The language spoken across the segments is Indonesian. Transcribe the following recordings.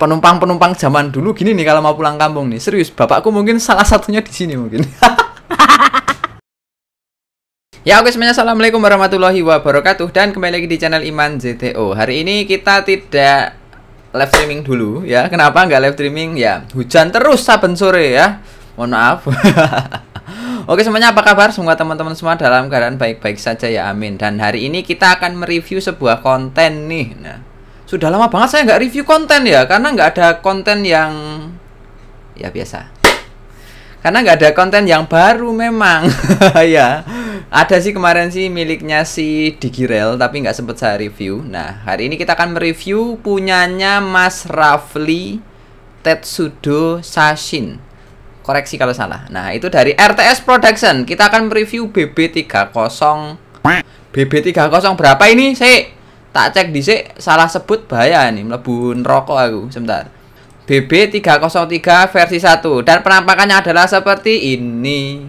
penumpang-penumpang zaman dulu gini nih kalau mau pulang kampung nih. Serius, bapakku mungkin salah satunya di sini mungkin. Ya oke semuanya, assalamualaikum warahmatullahi wabarakatuh. Dan kembali lagi di channel Iman ZTO. Hari ini kita tidak live streaming dulu ya. Kenapa nggak live streaming? Ya hujan terus saben sore ya. Mohon maaf. Oke semuanya, apa kabar? Semoga teman-teman semua dalam keadaan baik-baik saja ya, amin. Dan hari ini kita akan mereview sebuah konten nih. Nah, sudah lama banget saya nggak review konten ya, karena nggak ada konten yang ya biasa. Karena nggak ada konten yang baru memang. Ya ada sih kemarin sih miliknya si Digirel, tapi nggak sempet saya review. Nah hari ini kita akan mereview punyanya Mas Rafli Tetsudo Shashin, koreksi kalau salah. Nah itu dari RTS Production. Kita akan mereview BB30 berapa ini? Saya tak cek dhisik, salah sebut bahaya nih, mlebu neraka aku. Sebentar, BB303 versi 1 dan penampakannya adalah seperti ini.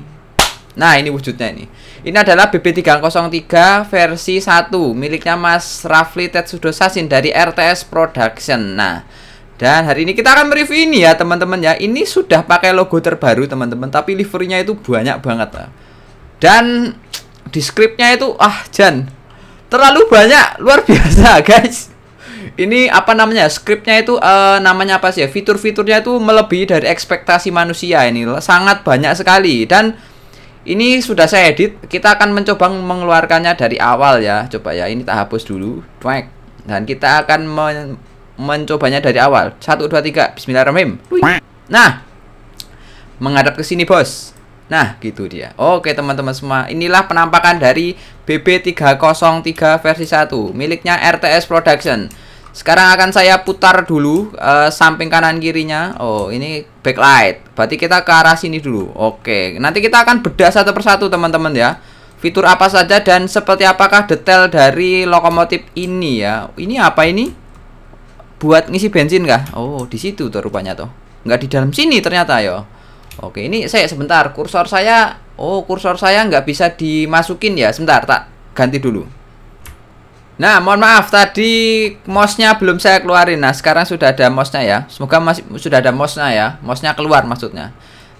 Nah, ini wujudnya ini. Ini adalah BB303 versi 1 miliknya Mas Rafli Tetsudo Shashin dari RTS Production. Nah, dan hari ini kita akan mereview ini ya, teman-teman ya. Ini sudah pakai logo terbaru, teman-teman, tapi liverynya itu banyak banget. Dan di scriptnya itu Jan. Terlalu banyak, luar biasa, guys. Ini apa namanya, skripnya itu namanya apa sih ya, fitur-fiturnya itu melebihi dari ekspektasi manusia. Ini sangat banyak sekali dan ini sudah saya edit. Kita akan mencoba mengeluarkannya dari awal ya. Coba ya, ini tak hapus dulu, dan kita akan mencobanya dari awal. 1, 2, 3, bismillahirrahmanirrahim. Nah, menghadap ke sini bos. Nah, gitu dia. Oke, teman-teman semua, inilah penampakan dari BB303 versi 1 miliknya RTS Production. Sekarang akan saya putar dulu samping kanan kirinya. Oh, ini backlight. Berarti kita ke arah sini dulu. Oke, nanti kita akan bedah satu persatu teman-teman ya. Fitur apa saja dan seperti apakah detail dari lokomotif ini ya. Ini apa ini? Buat ngisi bensin kah? Oh, di situ tuh rupanya tuh. Nggak di dalam sini ternyata ya. Oke, ini saya sebentar, kursor saya. Oh, kursor saya nggak bisa dimasukin ya. Sebentar, tak ganti dulu. Nah, mohon maaf tadi mouse-nya belum saya keluarin. Nah, sekarang sudah ada mouse-nya ya. Semoga masih sudah ada mouse-nya ya. Mouse-nya keluar maksudnya.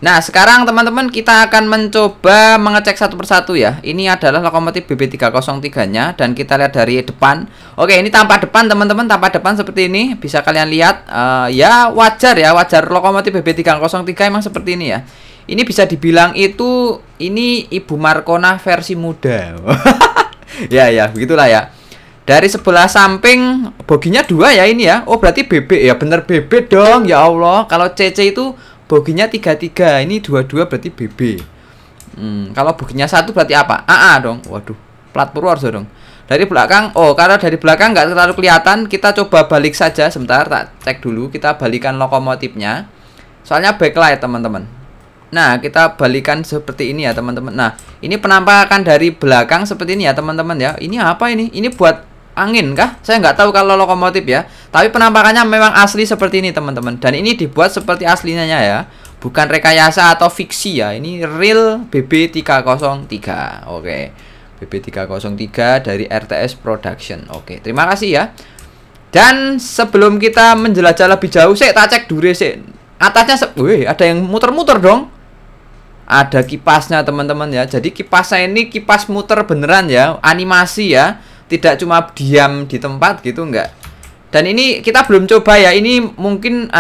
Nah, sekarang teman-teman kita akan mencoba mengecek satu persatu ya. Ini adalah lokomotif BB303-nya dan kita lihat dari depan. Oke, ini tampak depan teman-teman, tampak depan seperti ini. Bisa kalian lihat ya, wajar ya, wajar lokomotif BB303 emang seperti ini ya. Ini bisa dibilang itu ini Ibu Markonah versi muda. Ya ya, begitulah ya. Dari sebelah samping boginya 2 ya ini ya. Oh berarti BB ya, bener BB dong ya Allah. Kalau CC itu boginya 33, ini 22 berarti BB. Kalau boginya 1 berarti apa? AA dong. Waduh, plat Purworejo dong. Dari belakang, oh karena dari belakang nggak terlalu kelihatan, kita coba balik saja. Sebentar, tak cek dulu. Kita balikan lokomotifnya. Soalnya backlight teman-teman. Nah kita balikan seperti ini ya teman-teman. Nah ini penampakan dari belakang seperti ini ya teman-teman ya. Ini apa ini? Ini buat angin kah? Saya nggak tahu kalau lokomotif ya, tapi penampakannya memang asli seperti ini teman-teman. Dan ini dibuat seperti aslinya ya, bukan rekayasa atau fiksi ya. Ini real BB303. Oke, BB303 dari RTS Production. Oke, terima kasih ya. Dan sebelum kita menjelajah lebih jauh, saya tak cek dure sih. Atasnya ada yang muter-muter dong. Ada kipasnya teman-teman ya. Jadi kipasnya ini kipas muter beneran ya, animasi ya. Tidak cuma diam di tempat gitu, enggak. Dan ini kita belum coba ya. Ini mungkin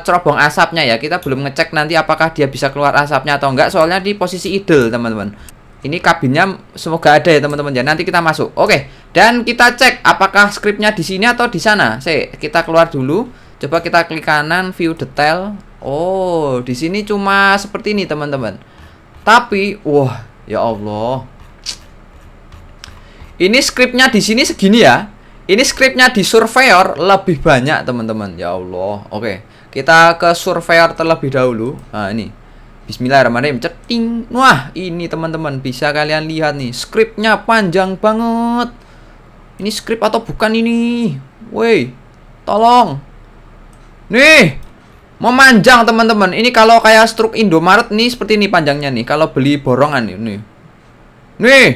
cerobong asapnya ya. Kita belum ngecek nanti apakah dia bisa keluar asapnya atau enggak. Soalnya di posisi idle teman-teman. Ini kabinnya semoga ada ya teman-teman ya. Nanti kita masuk. Oke. Dan kita cek apakah skripnya di sini atau di sana. Kita keluar dulu. Coba kita klik kanan view detail. Oh, di sini cuma seperti ini teman-teman. Tapi wah, ya Allah. Ini skripnya di sini segini ya. Ini skripnya di surveyor lebih banyak teman-teman. Ya Allah. Oke, kita ke surveyor terlebih dahulu. Nah ini. Bismillahirrahmanirrahim. Ceting. Wah ini teman-teman bisa kalian lihat nih. Skripnya panjang banget. Ini skrip atau bukan ini? Woi, tolong. Nih, memanjang teman-teman. Ini kalau kayak struk Indomaret nih seperti ini panjangnya nih. Kalau beli borongan nih. Nih.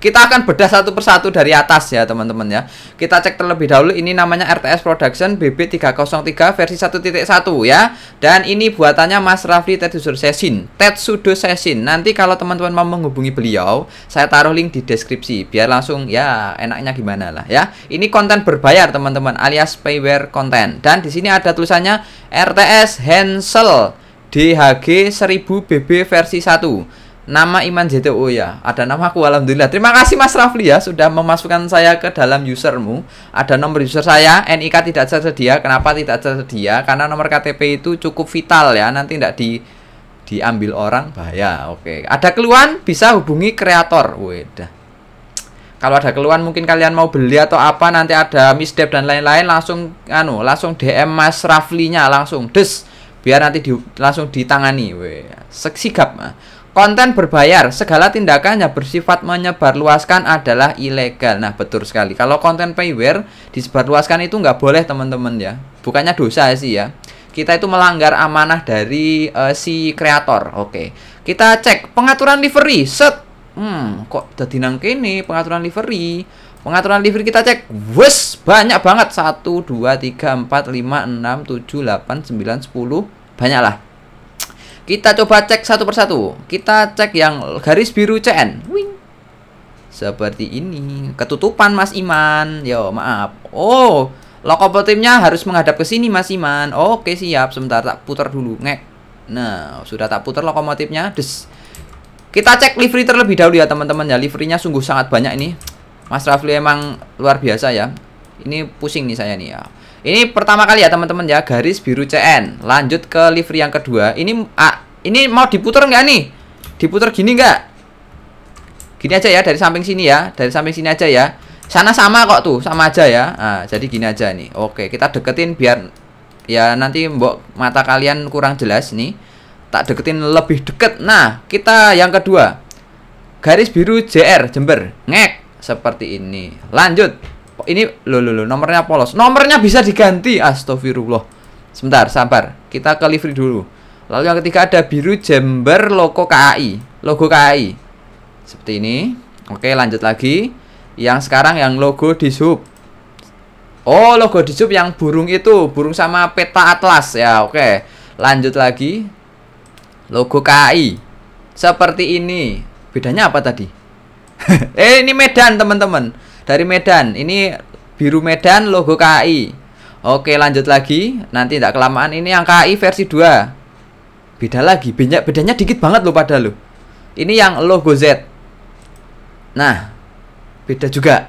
Kita akan bedah satu persatu dari atas ya teman-teman ya. Kita cek terlebih dahulu, ini namanya RTS Production BB303 versi 1.1 ya. Dan ini buatannya Mas Rafli Tetsudo Shashin. Nanti kalau teman-teman mau menghubungi beliau, saya taruh link di deskripsi biar langsung ya enaknya gimana lah ya. Ini konten berbayar teman-teman, alias payware konten. Dan di sini ada tulisannya RTS Henschel DHG 1000 BB versi 1. Nama Iman ZTO ya, ada nama aku, alhamdulillah. Terima kasih Mas Rafli ya, sudah memasukkan saya ke dalam usermu. Ada nomor user saya, NIK tidak tersedia. Kenapa tidak tersedia? Karena nomor KTP itu cukup vital ya, nanti tidak diambil orang, bahaya. Oke, ada keluhan bisa hubungi kreator. Wedah. Kalau ada keluhan mungkin kalian mau beli atau apa, nanti ada misdep dan lain-lain, langsung langsung DM Mas Raflinya langsung. Des, biar nanti langsung ditangani. Wedah. Sigap. Konten berbayar, segala tindakannya bersifat menyebarluaskan adalah ilegal. Nah, betul sekali. Kalau konten payware disebarluaskan itu nggak boleh teman-teman ya. Bukannya dosa sih ya. Kita itu melanggar amanah dari si kreator. Oke. Kita cek pengaturan livery. Set. Kok dadi nang kene pengaturan livery? Pengaturan livery kita cek. Wes, banyak banget. 1 2 3 4 5 6 7 8 9 10. Banyak lah. Kita coba cek satu persatu. Kita cek yang garis biru CN. Wing. Seperti ini. Ketutupan Mas Iman. Yo, maaf. Oh, lokomotif timnya harus menghadap ke sini Mas Iman. Oke, siap. Sebentar tak putar dulu. Ngek. Nah, sudah tak putar lokomotifnya. Des. Kita cek livery terlebih dahulu ya, teman-teman ya. Liverynya sungguh sangat banyak ini. Mas Rafli emang luar biasa ya. Ini pusing nih saya nih ya. Ini pertama kali ya teman-teman ya, garis biru CN. Lanjut ke livery yang kedua. Ini mau diputar nggak nih? Diputar gini nggak? Gini aja ya, dari samping sini ya. Dari samping sini aja ya. Sana sama kok tuh, sama aja ya. Nah, jadi gini aja nih. Oke, kita deketin biar ya nanti mbok mata kalian kurang jelas nih. Tak deketin lebih deket. Nah, kita yang kedua. Garis biru JR Jember. Ngek, seperti ini. Lanjut. Ini lo nomornya polos. Nomornya bisa diganti. Astagfirullah. Sebentar, sabar. Kita ke livery dulu. Lalu yang ketiga ada biru Jember logo KAI. Logo KAI. Seperti ini. Oke, lanjut lagi. Yang sekarang yang logo Dishub. Oh, logo Dishub yang burung itu, burung sama peta atlas ya. Oke. Lanjut lagi. Logo KAI. Seperti ini. Bedanya apa tadi? Ini Medan, teman-teman. Dari Medan, ini biru Medan logo KAI. Oke, lanjut lagi. Nanti tidak kelamaan, ini yang KAI versi 2. Beda lagi, bedanya dikit banget loh pada lo. Ini yang logo Z. Nah, beda juga.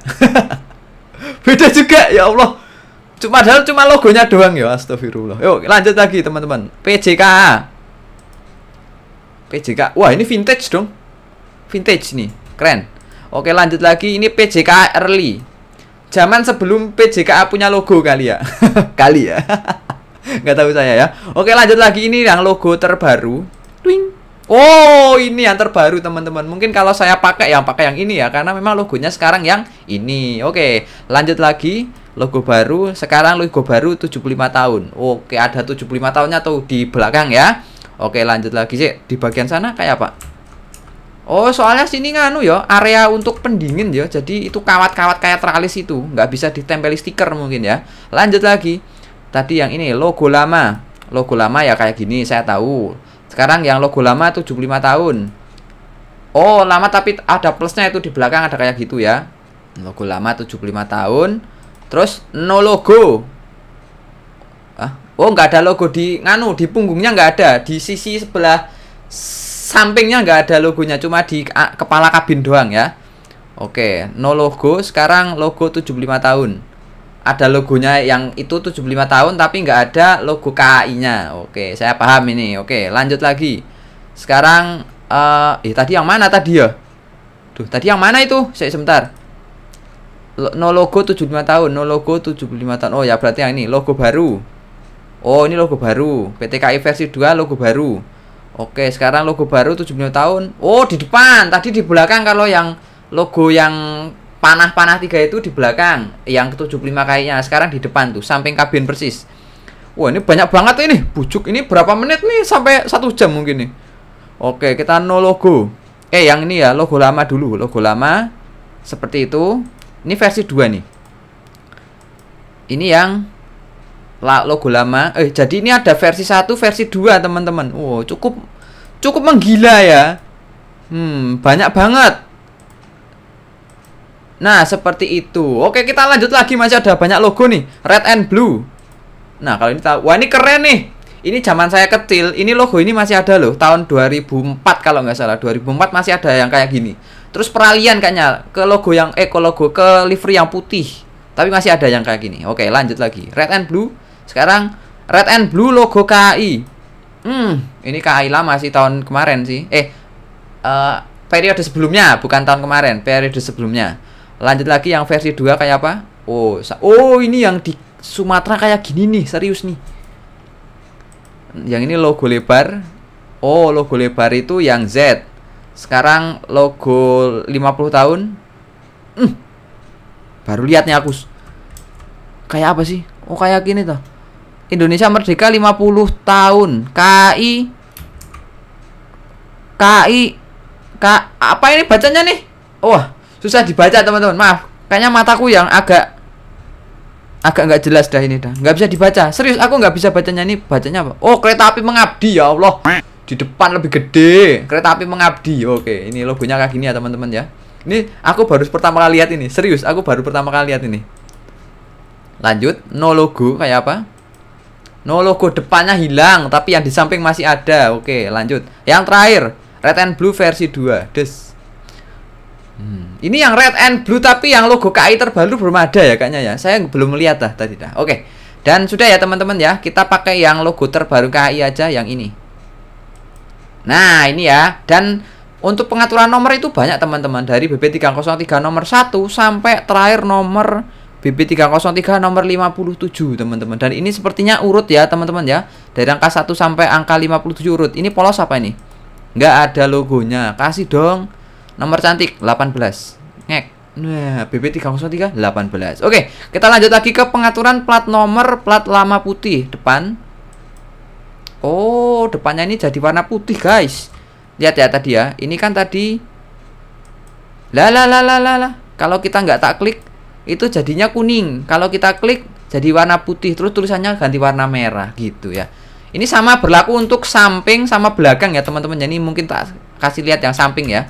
Beda juga, ya Allah. Padahal cuma logonya doang ya, astagfirullah. Yuk, lanjut lagi teman-teman. PJKA. PJKA. Wah, ini vintage dong. Vintage nih, keren. Oke, lanjut lagi. Ini PJKA early. Zaman sebelum PJKA punya logo kali ya. Kali ya. Nggak tahu saya ya. Oke, lanjut lagi. Ini yang logo terbaru. Twing. Oh, ini yang terbaru teman-teman. Mungkin kalau saya pakai yang ini ya, karena memang logonya sekarang yang ini. Oke, lanjut lagi. Logo baru. Sekarang logo baru 75 tahun. Oke, ada 75 tahunnya tuh di belakang ya. Oke, lanjut lagi sih. Di bagian sana kayak apa? Oh, soalnya sini ya, area untuk pendingin ya. Jadi itu kawat-kawat kayak tralis itu, nggak bisa ditempeli stiker mungkin ya. Lanjut lagi. Tadi yang ini logo lama. Logo lama ya kayak gini, saya tahu. Sekarang yang logo lama 75 tahun. Oh, lama tapi ada plusnya itu di belakang, ada kayak gitu ya. Logo lama 75 tahun. Terus no logo. Ah, oh, nggak ada logo di di punggungnya nggak ada. Di sisi sebelah sampingnya nggak ada logonya, cuma di kepala kabin doang ya. Oke, no logo. Sekarang logo 75 tahun. Ada logonya yang itu 75 tahun tapi nggak ada logo KAI-nya. Oke, saya paham ini. Oke, lanjut lagi. Sekarang tadi yang mana tadi ya? Duh, tadi yang mana itu? Saya sebentar. No logo 75 tahun, no logo 75 tahun. Oh ya, berarti yang ini logo baru. Oh, ini logo baru. PT KAI versi 2 logo baru. Oke, sekarang logo baru 75 tahun. Oh, di depan. Tadi di belakang kalau yang logo yang panah-panah 3 itu di belakang. Yang 75 kayaknya. Sekarang di depan tuh, samping kabin persis. Wah, ini banyak banget ini. Bujuk ini berapa menit nih? Sampai 1 jam mungkin nih. Oke, kita no logo. yang ini ya, logo lama dulu. Logo lama seperti itu. Ini versi 2 nih. Ini yang logo lama. Jadi ini ada versi 1, versi 2, teman-teman. Wow, cukup menggila ya. Banyak banget. Nah, seperti itu. Oke, kita lanjut lagi, masih ada banyak logo nih. Red and blue. Nah, kalau ini tahu. Wah, ini keren nih. Ini zaman saya kecil, ini logo ini masih ada loh. Tahun 2004 kalau nggak salah. 2004 masih ada yang kayak gini. Terus peralihan kayaknya ke logo yang ke livery yang putih. Tapi masih ada yang kayak gini. Oke, lanjut lagi. Red and blue. Sekarang red and blue logo KAI. Ini KAI lama sih, tahun kemarin sih. Periode sebelumnya, bukan tahun kemarin, periode sebelumnya. Lanjut lagi yang versi 2 kayak apa? Oh, ini yang di Sumatera kayak gini nih, serius nih. Yang ini logo lebar. Oh, logo lebar itu yang Z. Sekarang logo 50 tahun. Baru lihatnya aku. Kayak apa sih? Oh, kayak gini tuh. Indonesia Merdeka 50 tahun. KAI apa ini bacanya nih? Wah, susah dibaca teman-teman, maaf. Kayaknya mataku yang agak nggak jelas dah ini dah, nggak bisa dibaca. Serius aku nggak bisa bacanya ini, bacanya apa? Oh, kereta api mengabdi, ya Allah. Di depan lebih gede, kereta api mengabdi. Oke, ini logonya kayak gini ya teman-teman ya. Ini aku baru pertama kali lihat ini, serius aku baru pertama kali lihat ini. Lanjut, no logo kayak apa? No logo depannya hilang, tapi yang di samping masih ada. Oke, lanjut. Yang terakhir, red and blue versi 2. Ini yang red and blue tapi yang logo KAI terbaru belum ada ya kayaknya ya. Saya belum melihat dah tadi dah. Oke. Dan sudah ya teman-teman ya, kita pakai yang logo terbaru KAI aja yang ini. Nah, ini ya. Dan untuk pengaturan nomor itu banyak teman-teman, dari BB303 nomor 1 sampai terakhir nomor BB303 nomor 57 teman-teman. Dan ini sepertinya urut ya teman-teman ya. Dari angka 1 sampai angka 57 urut. Ini polos apa ini? Nggak ada logonya. Kasih dong. Nomor cantik 18. Ngek. Nah, BB303 18. Oke, kita lanjut lagi ke pengaturan plat nomor, plat lama putih depan. Oh, depannya ini jadi warna putih, guys. Lihat ya tadi ya. Ini kan tadi kalau kita nggak tak klik itu jadinya kuning. Kalau kita klik jadi warna putih, terus tulisannya ganti warna merah gitu ya. Ini sama berlaku untuk samping sama belakang ya, teman-teman. Jadi mungkin tak kasih lihat yang samping ya.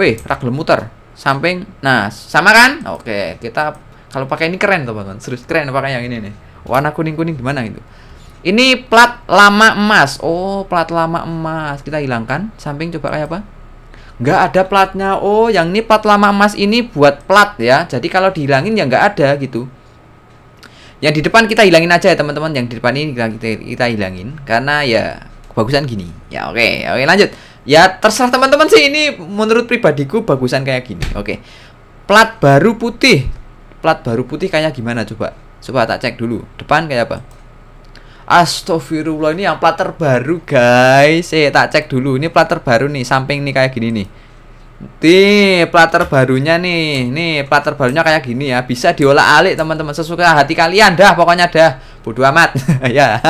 Rak muter samping. Nah, sama kan? Oke, kita kalau pakai ini keren teman-teman. Serius keren pakai yang ini nih. Warna kuning-kuning gimana itu? Ini plat lama emas. Oh, plat lama emas. Kita hilangkan. Samping coba kayak apa? Nggak ada platnya. Oh, yang ini plat lama emas ini buat plat ya. Jadi kalau dihilangin ya nggak ada gitu. Yang di depan kita hilangin aja ya teman-teman. Yang di depan ini kita hilangin karena ya kebagusan gini. Ya oke, lanjut. Ya terserah teman-teman sih, ini menurut pribadiku bagusan kayak gini. Oke. Plat baru putih. Plat baru putih kayak gimana coba? Coba tak cek dulu. Depan kayak apa? Astagfirullah, ini yang plat terbaru, guys. Tak cek dulu. Ini plat terbaru nih, samping nih kayak gini nih. Nih, plat terbarunya nih. Nih, plat terbarunya kayak gini ya. Bisa diolah-alik teman-teman sesuka hati kalian dah, pokoknya dah. Bodoh amat. Ya.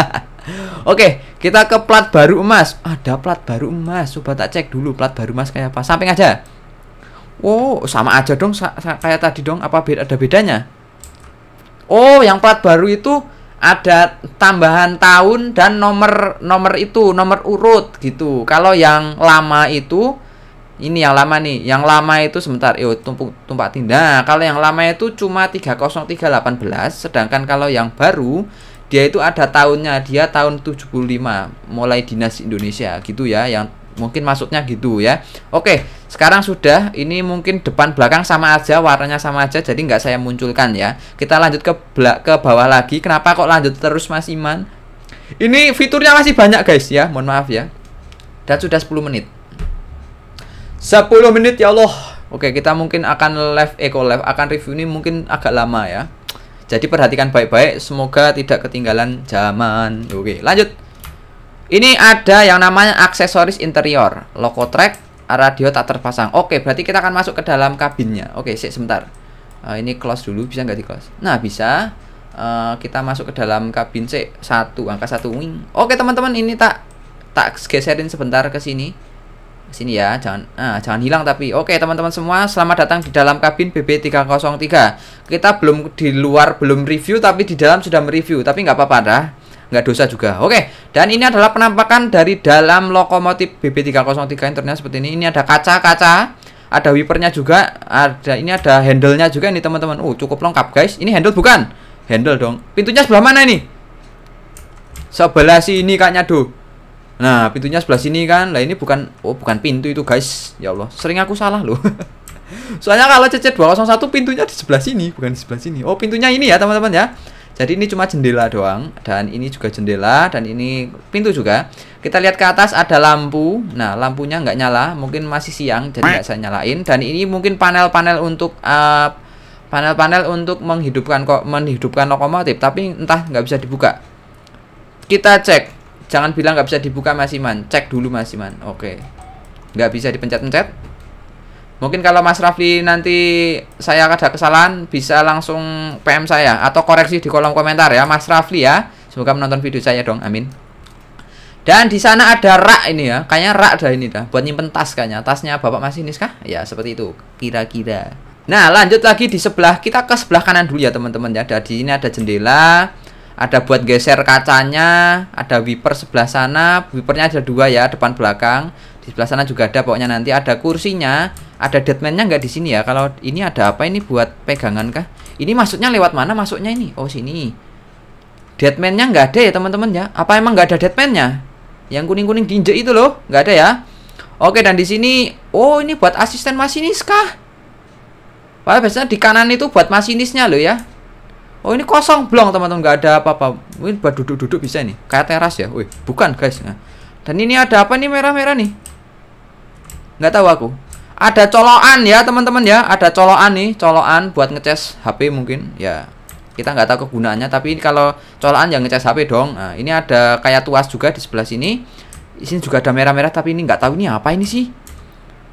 Oke, kita ke plat baru emas. Ada plat baru emas. Coba tak cek dulu plat baru emas kayak apa. Samping aja. Wow, sama aja dong kayak tadi dong. Apa ada bedanya? Oh, yang plat baru itu ada tambahan tahun dan nomor itu, nomor urut gitu. Kalau yang lama itu, ini yang lama nih. Yang lama itu sebentar, tumpak tindak. Kalau yang lama itu cuma 30318, sedangkan kalau yang baru dia itu ada tahunnya, dia tahun 75 mulai dinas Indonesia gitu ya, yang mungkin maksudnya gitu ya. Oke, sekarang sudah. Ini mungkin depan belakang sama aja, warnanya sama aja, jadi nggak saya munculkan ya. Kita lanjut ke bawah lagi. Kenapa kok lanjut terus Mas Iman? Ini fiturnya masih banyak guys ya, mohon maaf ya. Dan sudah 10 menit. 10 menit ya Allah. Oke, kita mungkin akan live, akan review ini mungkin agak lama ya. Jadi perhatikan baik-baik, semoga tidak ketinggalan zaman. Oke, lanjut. Ini ada yang namanya aksesoris interior, lokotrek, radio tak terpasang. Oke, berarti kita akan masuk ke dalam kabinnya. Oke, sebentar. Ini close dulu, bisa nggak di close? Nah, bisa. Kita masuk ke dalam kabin angka 1 wing. Oke, teman-teman, ini tak geserin sebentar ke sini. Sini ya, jangan hilang tapi. Oke, teman-teman semua, selamat datang di dalam kabin BB303. Kita belum di luar, belum review, tapi di dalam sudah mereview. Tapi nggak apa-apa dah, nggak dosa juga. Oke, dan ini adalah penampakan dari dalam lokomotif BB303 internal seperti ini. Ini ada kaca-kaca, ada wipernya juga, ada ini ada handle-nya juga nih teman-teman. Oh, cukup lengkap guys. Ini handle bukan? Handle dong. Pintunya sebelah mana ini? Sebelah sini kaknya do. Nah, pintunya sebelah sini kan. Lah ini bukan, oh bukan pintu itu guys. Ya Allah, sering aku salah loh. Soalnya kalau CC 201 pintunya di sebelah sini, bukan di sebelah sini. Oh, pintunya ini ya, teman-teman ya. Jadi ini cuma jendela doang, dan ini juga jendela, dan ini pintu juga. Kita lihat ke atas ada lampu. Nah, lampunya nggak nyala, mungkin masih siang jadi nggak saya nyalain. Dan ini mungkin panel-panel untuk menghidupkan lokomotif, tapi entah nggak bisa dibuka. Kita cek. Jangan bilang nggak bisa dibuka Mas Iman. Cek dulu Mas Iman. Oke. Nggak bisa dipencet-pencet. Mungkin kalau Mas Rafli nanti saya ada kesalahan, bisa langsung PM saya atau koreksi di kolom komentar ya Mas Rafli ya. Semoga menonton video saya dong. Amin. Dan di sana ada rak ini ya. Kayaknya rak dah ini dah. Buat nyimpen tas kayaknya. Tasnya Bapak Masinis kah? Ya seperti itu. Kira-kira. Nah lanjut lagi di sebelah. Kita ke sebelah kanan dulu ya teman-teman ya. Di sini ada jendela. Ada buat geser kacanya, ada wiper sebelah sana, wipernya ada dua ya, depan belakang. Di sebelah sana juga ada, pokoknya nanti ada kursinya, ada deadman-nya nggak di sini ya. Kalau ini ada apa ini buat pegangan kah? Ini maksudnya lewat mana masuknya ini? Oh sini. Deadman-nya nggak ada ya teman-teman ya. Apa emang nggak ada deadman-nya? Yang kuning-kuning diinjek itu loh, nggak ada ya. Oke dan di sini, oh ini buat asisten masinis kah? Padahal biasanya di kanan itu buat masinisnya loh ya. Oh ini kosong blong teman-teman, nggak ada apa-apa. Mungkin buat duduk-duduk bisa nih. Kayak teras ya. Wih, bukan guys. Nah. Dan ini ada apa nih merah-merah nih? Nggak tahu aku. Ada colokan ya teman-teman ya. Ada colokan nih, colokan buat ngecas HP mungkin. Ya kita nggak tahu kegunaannya. Tapi ini kalau colokan yang ngecas HP dong. Nah, ini ada kayak tuas juga di sebelah sini. Di sini juga ada merah-merah tapi ini nggak tahu ini apa ini sih.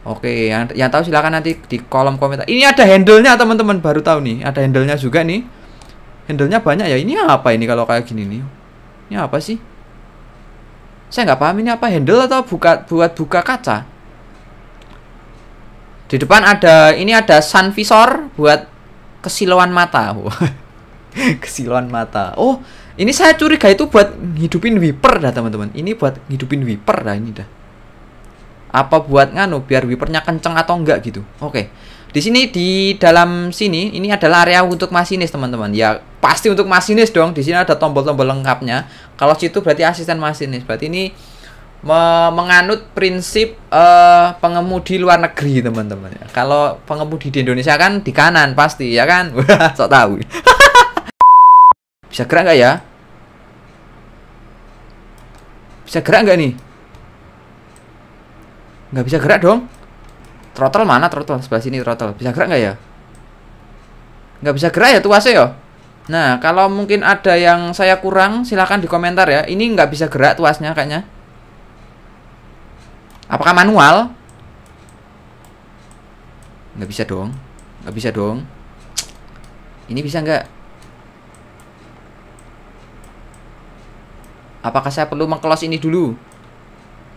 Oke, yang tahu silakan nanti di kolom komentar. Ini ada handle-nya teman-teman, baru tahu nih. Ada handle-nya juga nih. Handle-nya banyak ya. Ini apa ini kalau kayak gini nih? Ini apa sih? Saya nggak paham ini apa, handle atau buat buka kaca. Di depan ada ini, ada sun visor buat kesilauan mata. Kesilauan mata. Oh, ini saya curiga itu buat hidupin wiper dah teman-teman. Ini buat hidupin wiper dah ini dah. Apa buat nganu biar wipernya kenceng atau enggak gitu. Oke. Di sini di dalam sini ini adalah area untuk masinis teman-teman. Ya pasti untuk masinis dong. Di sini ada tombol-tombol lengkapnya. Kalau situ berarti asisten masinis. Berarti ini menganut prinsip pengemudi luar negeri teman-teman. Ya. Kalau pengemudi di Indonesia kan di kanan pasti ya kan. Sok tahu. Bisa gerak nggak ya? Bisa gerak nggak nih? Nggak bisa gerak dong. Throttle mana? Throttle sebelah sini, throttle. Bisa gerak nggak ya? Nggak bisa gerak ya tuasnya ya? Nah, kalau mungkin ada yang saya kurang, silahkan di komentar ya. Ini nggak bisa gerak tuasnya kayaknya. Apakah manual? Nggak bisa dong. Nggak bisa dong. Ini bisa nggak? Apakah saya perlu meng-close ini dulu?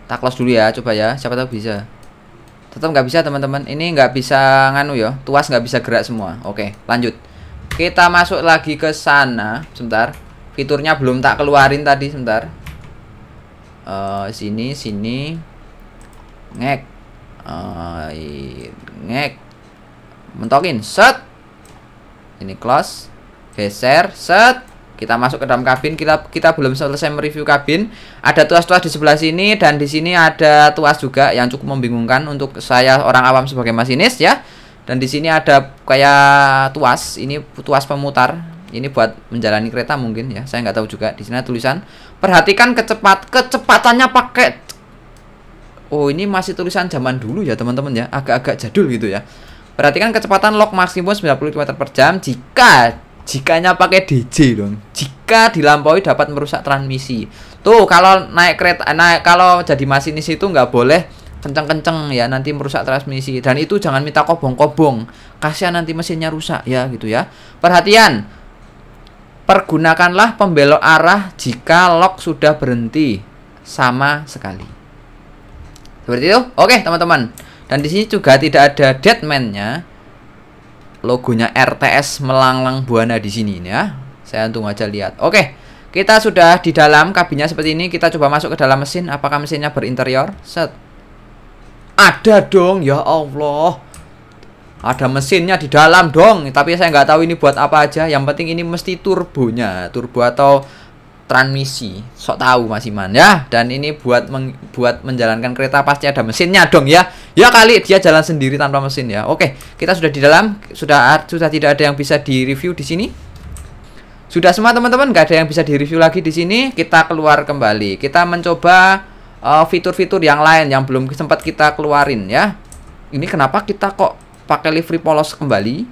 Tak close dulu ya, coba ya. Siapa tahu bisa. Tetap nggak bisa teman-teman, ini nggak bisa nganu ya, tuas nggak bisa gerak semua. Oke lanjut, kita masuk lagi ke sana. Sebentar, fiturnya belum tak keluarin tadi. Sebentar, sini ngek, ngek, mentokin set, ini close, geser set. Kita masuk ke dalam kabin. Kita belum selesai mereview kabin. Ada tuas-tuas di sebelah sini dan di sini ada tuas juga yang cukup membingungkan untuk saya orang awam sebagai masinis ya. Dan di sini ada kayak tuas, ini tuas pemutar. Ini buat menjalani kereta mungkin ya. Saya nggak tahu juga. Di sini ada tulisan perhatikan kecepatannya pakai. Oh, ini masih tulisan zaman dulu ya, teman-teman ya. Agak-agak jadul gitu ya. Perhatikan kecepatan lok maksimum 90 km/jam jikanya pakai DJ dong. Jika dilampaui dapat merusak transmisi. Tuh kalau naik kereta, kalau jadi masinis itu nggak boleh kenceng-kenceng ya, nanti merusak transmisi. Dan itu jangan minta kobong-kobong. Kasihan nanti mesinnya rusak ya gitu ya. Perhatian. Pergunakanlah pembelok arah jika lok sudah berhenti sama sekali. Seperti itu. Oke, teman-teman. Dan di sini juga tidak ada deadman-nya. Logonya RTS melanglang buana di sini ya. Saya untung aja lihat. Oke, kita sudah di dalam kabinnya seperti ini. Kita coba masuk ke dalam mesin. Apakah mesinnya berinterior? Set. Ada dong, ya Allah. Ada mesinnya di dalam dong, tapi saya nggak tahu ini buat apa aja. Yang penting ini mesti turbonya, turbo atau transmisi. Sok tahu Mas Iman ya. Dan ini buat menjalankan kereta pasti ada mesinnya dong ya. Ya kali dia jalan sendiri tanpa mesin ya. Oke, kita sudah di dalam, sudah tidak ada yang bisa direview di sini. Sudah semua teman-teman, nggak ada yang bisa direview lagi di sini. Kita keluar kembali. Kita mencoba fitur-fitur yang lain yang belum sempat kita keluarin ya. Ini kenapa kita kok pakai livery polos kembali?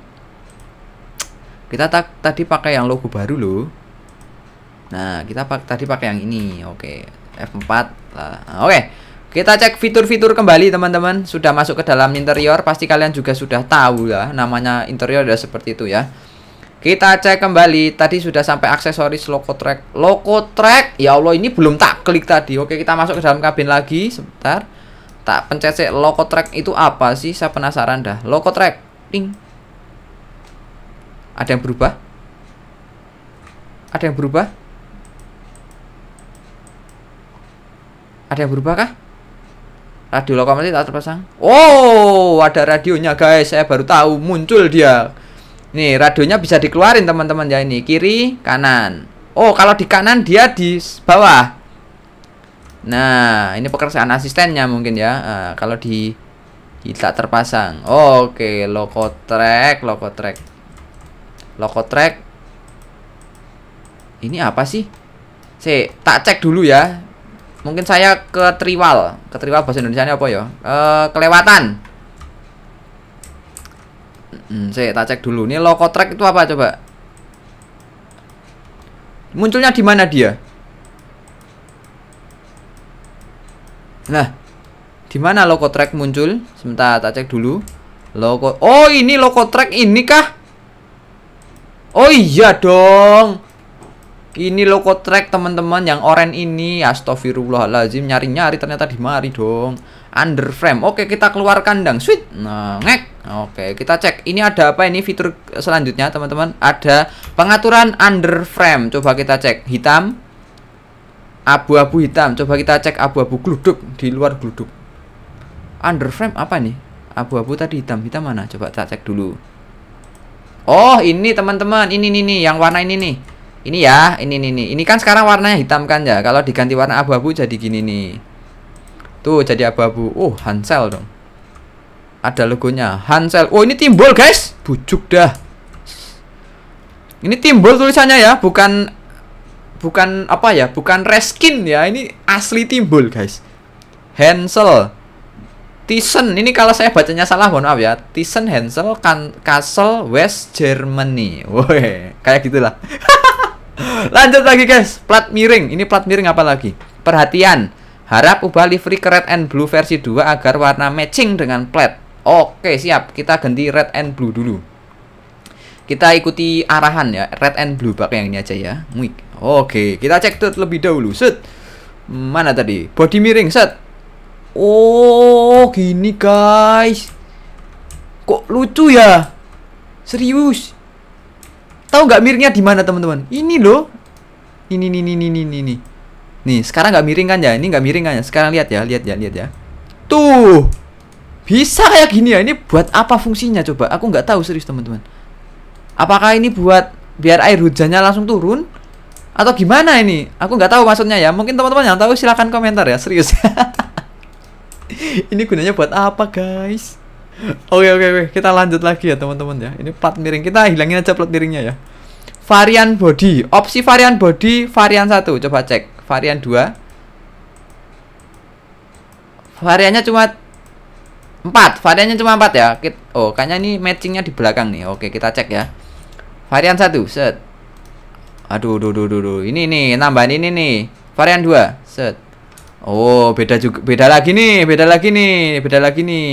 Kita tadi pakai yang logo baru loh. Nah, kita tadi pakai yang ini. Oke, F4. Nah, oke, kita cek fitur-fitur kembali teman-teman. Sudah masuk ke dalam interior. Pasti kalian juga sudah tahu lah namanya interior udah seperti itu ya. Kita cek kembali. Tadi sudah sampai aksesoris Locotrack. Locotrack. Ya Allah, ini belum tak klik tadi. Oke, kita masuk ke dalam kabin lagi. Sebentar. Tak pencet sih. Locotrack itu apa sih? Saya penasaran dah. Locotrack, ding. Ada yang berubah? Ada yang berubah? Ada yang berubah kah? Radio lokomotif tak terpasang. Oh, ada radionya guys. Saya baru tahu muncul dia. Nih, radionya bisa dikeluarin teman-teman ya ini. Kiri, kanan. Oh, kalau di kanan dia di bawah. Nah, ini pekerjaan asistennya mungkin ya. Kalau di tak terpasang. Oh, oke, Locotrack, Locotrack. Locotrack. Ini apa sih? Saya tak cek dulu ya. Mungkin saya ketriwal. Ketriwal bahasa Indonesianya apa ya? Kelewatan. Saya tak cek dulu. Ini Locotrack itu apa coba? Munculnya di mana dia? Nah, di mana Locotrack muncul? Sebentar, tak cek dulu. Oh, ini Locotrack ini kah? Oh iya dong. Ini Locotrack teman-teman yang oranye ini. Astagfirullahaladzim, nyari-nyari ternyata di mari dong. Under frame. Oke, kita keluar kandang. Sweet. Nah, ngek. Oke, kita cek. Ini ada apa ini fitur selanjutnya, teman-teman? Ada pengaturan under frame. Coba kita cek. Hitam. Abu-abu hitam. Coba kita cek abu-abu gluduk. Di luar gluduk. Underframe apa nih? Abu-abu tadi hitam. Hitam mana? Coba kita cek dulu. Oh, ini teman-teman. Ini nih. Yang warna ini nih. Ini ya. Ini. Ini kan sekarang warnanya hitam kan ya. Kalau diganti warna abu-abu jadi gini nih. Tuh jadi abu-abu. Oh, Henschel dong. Ada logonya. Henschel. Oh, ini timbul guys. Bujuk dah. Ini timbul tulisannya ya. Bukan apa ya, bukan reskin ya, ini asli timbul guys. Henschel, Thyssen. Ini kalau saya bacanya salah mohon maaf ya. Thyssen, Henschel, Kassel, West Germany. Woi, kayak gitulah. Lanjut lagi guys, plat miring. Ini plat miring apa lagi? Perhatian, harap ubah livery ke red and blue versi 2 agar warna matching dengan plat. Oke, siap. Kita ganti red and blue dulu. Kita ikuti arahan ya, red and blue pakai yang ini aja ya. Oke, kita cek terlebih dahulu. Set. Mana tadi? Body miring, set. Oh, gini guys. Kok lucu ya? Serius. Tahu nggak miringnya di mana, teman-teman? Ini loh. Ini. Nih, sekarang nggak miring kan ya? Ini nggak miring kan ya? Sekarang lihat ya. Tuh. Bisa kayak gini ya. Ini buat apa fungsinya coba? Aku nggak tahu serius, teman-teman. Apakah ini buat biar air hujannya langsung turun atau gimana ini? Aku nggak tahu maksudnya ya. Mungkin teman-teman yang tahu silahkan komentar ya, serius. Ini gunanya buat apa guys? Oke, kita lanjut lagi ya teman-teman ya. Ini plat miring, kita hilangin aja plat miringnya ya. Varian body, opsi varian body varian 1, coba cek. Varian 2. Variannya cuma 4, variannya cuma 4 ya. Oh, kayaknya ini matchingnya di belakang nih. Oke, kita cek ya. Varian 1, set. Aduh. Ini nih, nambahin ini nih. Varian 2, set. Oh, beda juga. Beda lagi nih.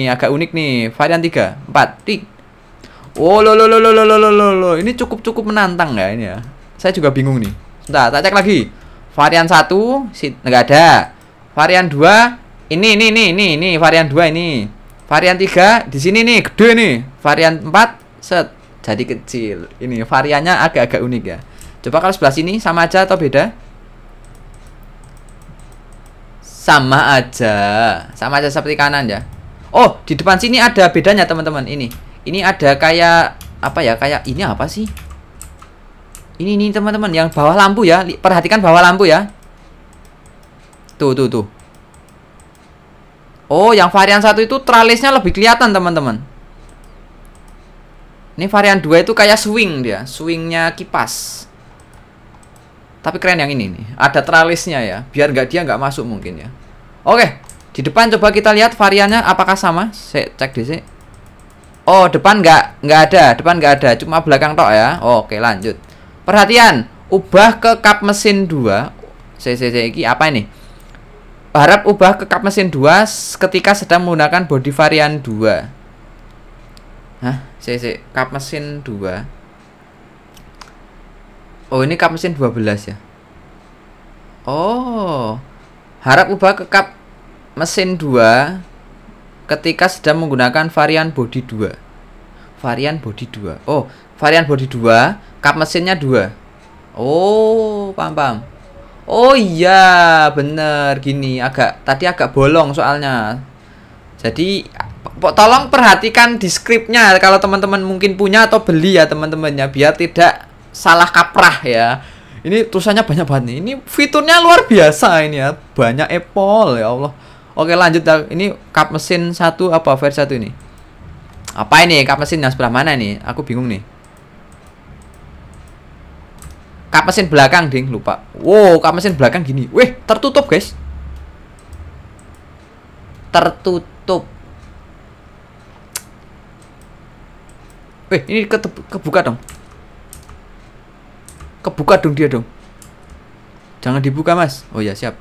Agak unik nih. Varian 3, 4, tik. Oh, lo. Ini cukup menantang ya ini ya. Saya juga bingung nih. Sebentar, tak cek lagi. Varian 1, enggak ada. Varian 2 Ini varian 2 ini. Varian 3 di sini nih, gede nih. Varian 4 set jadi kecil. Ini variannya agak-agak unik ya. Coba kalau sebelah sini sama aja atau beda? Sama aja. Sama aja seperti kanan ya. Oh, di depan sini ada bedanya teman-teman. Ini ada kayak apa ya? Kayak ini apa sih? Ini nih teman-teman yang bawah lampu ya. Perhatikan bawah lampu ya. Tuh. Oh, yang varian 1 itu tralisnya lebih kelihatan, teman-teman. Ini varian 2 itu kayak swing dia, swingnya kipas. Tapi keren yang ini nih, ada tralisnya ya, biar dia nggak masuk mungkin ya. Oke, di depan coba kita lihat variannya apakah sama. Saya cek di sini. Oh, depan nggak ada, cuma belakang tok ya. Oke, lanjut. Perhatian, ubah ke kap mesin 2. Ini apa ini? Harap ubah ke kap mesin 2 ketika sedang menggunakan bodi varian 2. Hah? Kap mesin 2. Oh, ini kap mesin 12 ya. Oh. Harap ubah ke kap mesin 2 ketika sedang menggunakan varian bodi 2. Varian bodi 2. Oh, varian bodi 2, kap mesinnya 2. Oh, paham. Oh iya, bener gini. Tadi agak bolong soalnya. Jadi tolong perhatikan di skripnya kalau teman-teman mungkin punya atau beli ya teman-temannya, biar tidak salah kaprah ya. Ini tulisannya banyak banget nih. Ini fiturnya luar biasa ini ya. Banyak Apple ya Allah. Oke, lanjut. Ini kap mesin 1 apa versi 1 ini? Apa ini kap mesin yang sebelah mana nih? Aku bingung nih. Kap mesin belakang, ding, lupa. Wow, kap mesin belakang gini. Wih, tertutup, guys. Tertutup. Wih, ini kebuka dong. Kebuka dong dia dong. Jangan dibuka, Mas. Oh ya, siap.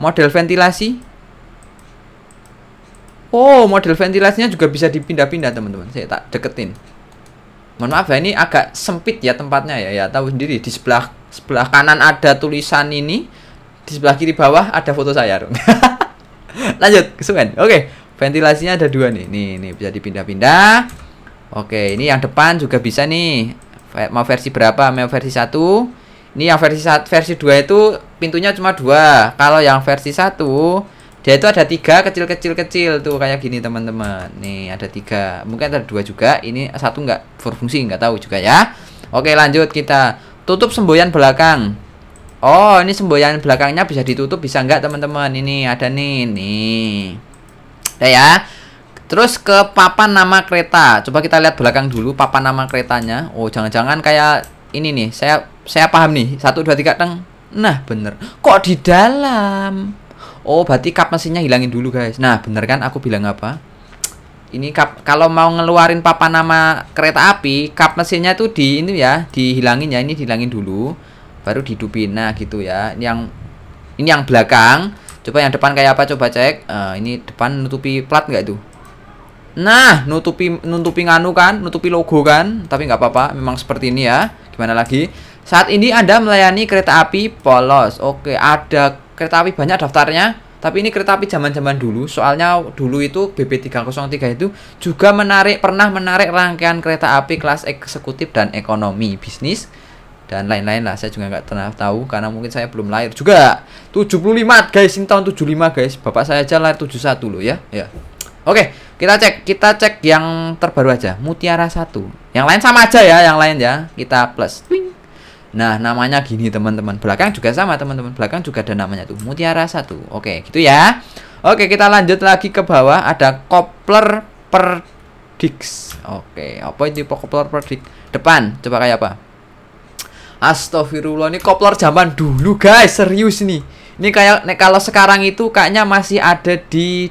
Model ventilasi. Oh, model ventilasinya juga bisa dipindah-pindah, teman-teman. Saya tak deketin. Mohon maaf ya, ini agak sempit ya tempatnya ya. Ya tahu sendiri, di sebelah kanan ada tulisan ini, di sebelah kiri bawah ada foto saya. Lanjut, kesuwen. Oke, ventilasinya ada 2 nih. Nih bisa dipindah-pindah. Oke, ini yang depan juga bisa nih. Mau versi berapa? Mau versi 1. Ini yang versi 2 itu pintunya cuma 2. Kalau yang versi 1 dia itu ada 3 kecil-kecil tuh kayak gini teman-teman. Nih ada 3, mungkin ada 2 juga. Ini 1 nggak berfungsi, nggak tahu juga ya. Oke, lanjut kita tutup semboyan belakang. Oh, ini semboyan belakangnya bisa ditutup bisa nggak teman-teman? Ini ada nih. Udah ya. Terus ke papan nama kereta. Coba kita lihat belakang dulu papan nama keretanya. Oh, jangan-jangan kayak ini nih. Saya paham nih. 1 2 3 teng. Nah, bener. Kok di dalam? Oh, berarti kap mesinnya hilangin dulu, guys. Nah, bener kan aku bilang apa? Ini kalau mau ngeluarin papan nama kereta api, kap mesinnya tuh di ini ya, dihilangin ya. Ini dihilangin dulu, baru dihidupin. Nah, gitu ya. Ini yang belakang. Coba yang depan kayak apa? Coba cek. Ini depan nutupi plat nggak itu? Nah, nutupi nganu kan, nutupi logo kan. Tapi nggak apa-apa, memang seperti ini ya. Gimana lagi? Saat ini Anda melayani kereta api polos. Oke, ada kereta api banyak daftarnya, tapi ini kereta api zaman-zaman dulu. Soalnya dulu itu BP303 itu juga pernah menarik rangkaian kereta api kelas eksekutif dan ekonomi, bisnis dan lain-lain lah. Saya juga nggak pernah tahu karena mungkin saya belum lahir juga. 75 guys, ini tahun 75 guys. Bapak saya aja lahir 71 loh ya. Ya. Oke, kita cek yang terbaru aja. Mutiara 1. Yang lain sama aja ya, yang lain ya. Kita plus. Twing. Nah, namanya gini teman-teman. Belakang juga sama teman-teman. Belakang juga ada namanya tuh, Mutiara 1. Oke, gitu ya. Oke, kita lanjut lagi ke bawah. Ada kopler perdix. Oke, apa itu kopler perdix? Depan, coba kayak apa? Astagfirullah, ini kopler zaman dulu guys. Serius nih. Ini kayak kalau sekarang itu kayaknya masih ada di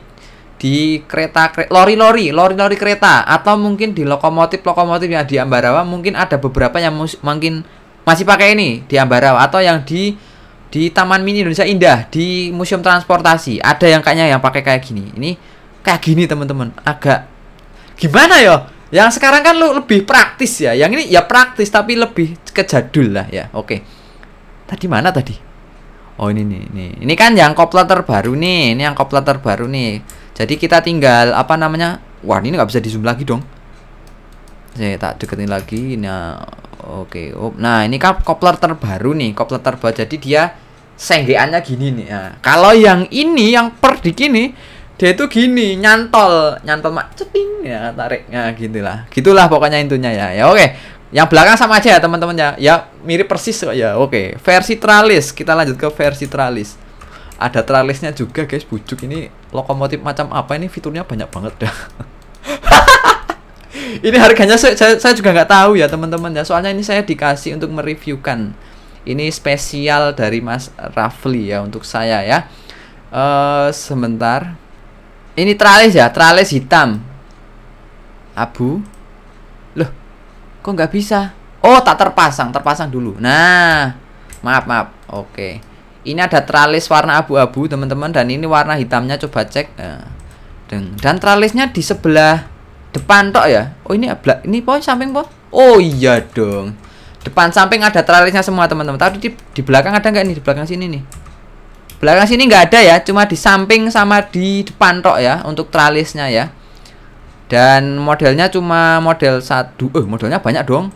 kereta lori-lori kereta, atau mungkin di lokomotif yang di Ambarawa. Mungkin ada beberapa yang mungkin masih pakai ini di Ambarawa, atau yang di Taman Mini Indonesia Indah, di Museum Transportasi. Ada yang kayaknya yang pakai kayak gini. Ini kayak gini teman-teman. Agak gimana ya? Yang sekarang kan lu lebih praktis ya. Yang ini ya praktis tapi lebih kejadul lah ya. Oke. Tadi mana tadi? Oh ini nih, ini kan yang kopler terbaru nih, ini yang kopler terbaru nih. Jadi kita tinggal apa namanya? Wah ini nggak bisa di zoom lagi dong. Saya tak deketin lagi. Nah, oke. Nah ini kan kopler terbaru nih, kopler terbaru. Jadi dia senggeannya gini nih. Nah, kalau yang ini yang perdik ini dia itu gini, nyantol, nyantol mak ceting ya, tarik. Nah, gitulah. Gitulah pokoknya intinya ya. Ya oke. Yang belakang sama aja ya teman-teman ya. Ya mirip persis kok ya. Oke. Versi tralis. Kita lanjut ke versi tralis. Ada tralisnya juga guys, bujuk ini lokomotif macam apa ini, fiturnya banyak banget dah. Ini harganya saya juga nggak tahu ya teman-teman ya. Soalnya ini saya dikasih untuk mereviewkan. Ini spesial dari Mas Rafli ya untuk saya ya. Sebentar. Ini tralis ya, tralis hitam abu. Loh, kok nggak bisa? Oh, tak terpasang, terpasang dulu. Nah, maaf. Oke. Ini ada tralis warna abu-abu, teman-teman, dan ini warna hitamnya, coba cek. Dan tralisnya di sebelah depan tok ya. Oh, ini pokoknya samping, po. Oh iya dong. Depan samping ada tralisnya semua, teman-teman. Tapi di belakang ada nggak nih? Di belakang sini nih. Belakang sini nggak ada ya, cuma di samping sama di depan tok ya untuk tralisnya ya. Dan modelnya cuma model satu. Modelnya banyak dong.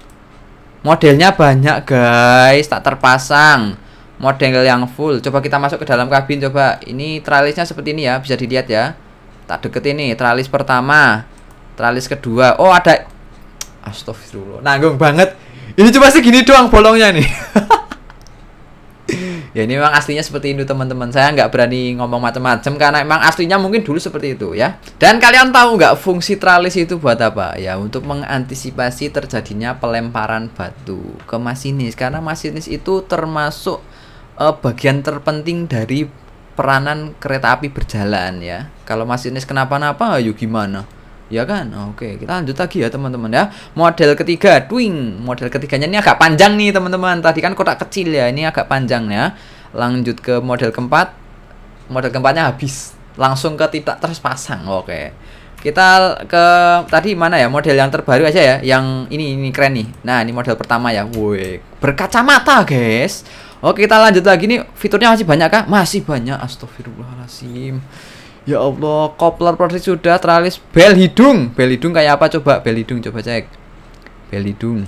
Modelnya banyak guys, tak terpasang. Model yang full. Coba kita masuk ke dalam kabin coba. Ini tralisnya seperti ini ya, bisa dilihat ya. Tak deket ini, tralis pertama, tralis kedua. Oh ada. Astagfirullah, nanggung banget. Ini cuma segini doang bolongnya nih. Ya ini memang aslinya seperti itu teman-teman. Saya nggak berani ngomong macam-macam karena memang aslinya mungkin dulu seperti itu ya. Dan kalian tahu nggak fungsi tralis itu buat apa? Ya untuk mengantisipasi terjadinya pelemparan batu ke masinis. Karena masinis itu termasuk bagian terpenting dari peranan kereta api berjalan ya. Kalau masinis kenapa-napa ayo gimana? Ya kan? Oke, kita lanjut lagi ya teman-teman ya. Model ketiga, twing. Model ketiganya ini agak panjang nih teman-teman. Tadi kan kotak kecil ya, ini agak panjang ya. Lanjut ke model keempat. Model keempatnya habis. Langsung ke tidak terpasang. Oke. Kita ke tadi mana ya? Model yang terbaru aja ya. Yang ini keren nih. Nah, ini model pertama ya. Woi, berkacamata, guys. Oke, kita lanjut lagi nih. Fiturnya masih banyak kah? Masih banyak. Astagfirullahalazim. Ya Allah, kopler produksi sudah, tralis bel hidung. Bel hidung kayak apa coba? Bel hidung coba cek. Bel hidung.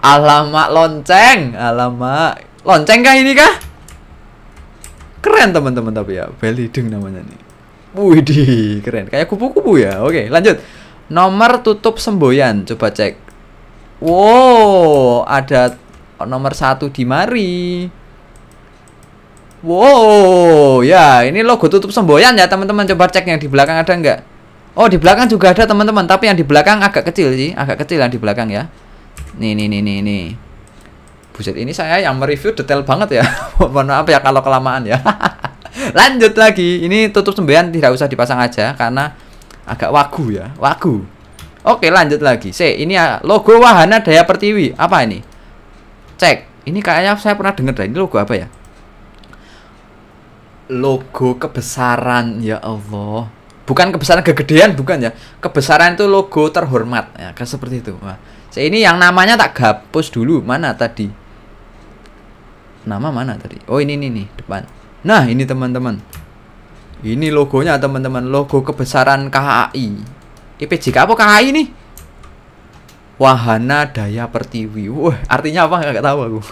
Alamak lonceng. Alamak. Lonceng kah ini kah? Keren teman-teman tapi ya, bel hidung namanya nih. Widih, keren. Kayak kupu-kupu ya. Oke, lanjut. Nomor tutup semboyan coba cek. Wow, ada nomor 1 di mari. Wow, ya ini logo tutup semboyan ya teman-teman. Coba cek yang di belakang ada nggak? Oh di belakang juga ada teman-teman. Tapi yang di belakang agak kecil sih. Agak kecil yang di belakang ya. Nih. Buset, ini saya yang mereview detail banget ya. Mohon maaf ya kalau kelamaan ya. Lanjut lagi. Ini tutup semboyan tidak usah dipasang aja karena agak wagu ya. Wagu. Oke lanjut lagi. Ini ya logo Wahana Daya Pertiwi. Apa ini? Cek. Ini kayaknya saya pernah dengar dari ini logo apa ya? Logo kebesaran ya Allah, bukan kebesaran kegedean, bukan ya, kebesaran itu logo terhormat ya, kayak seperti itu. Nah, ini yang namanya tak hapus dulu, mana tadi nama mana tadi? Oh ini nih depan. Nah ini teman-teman, ini logonya teman-teman, logo kebesaran KAI, PJKA apa KAI nih? Wahana Daya Pertiwi. Wah artinya apa nggak tahu aku.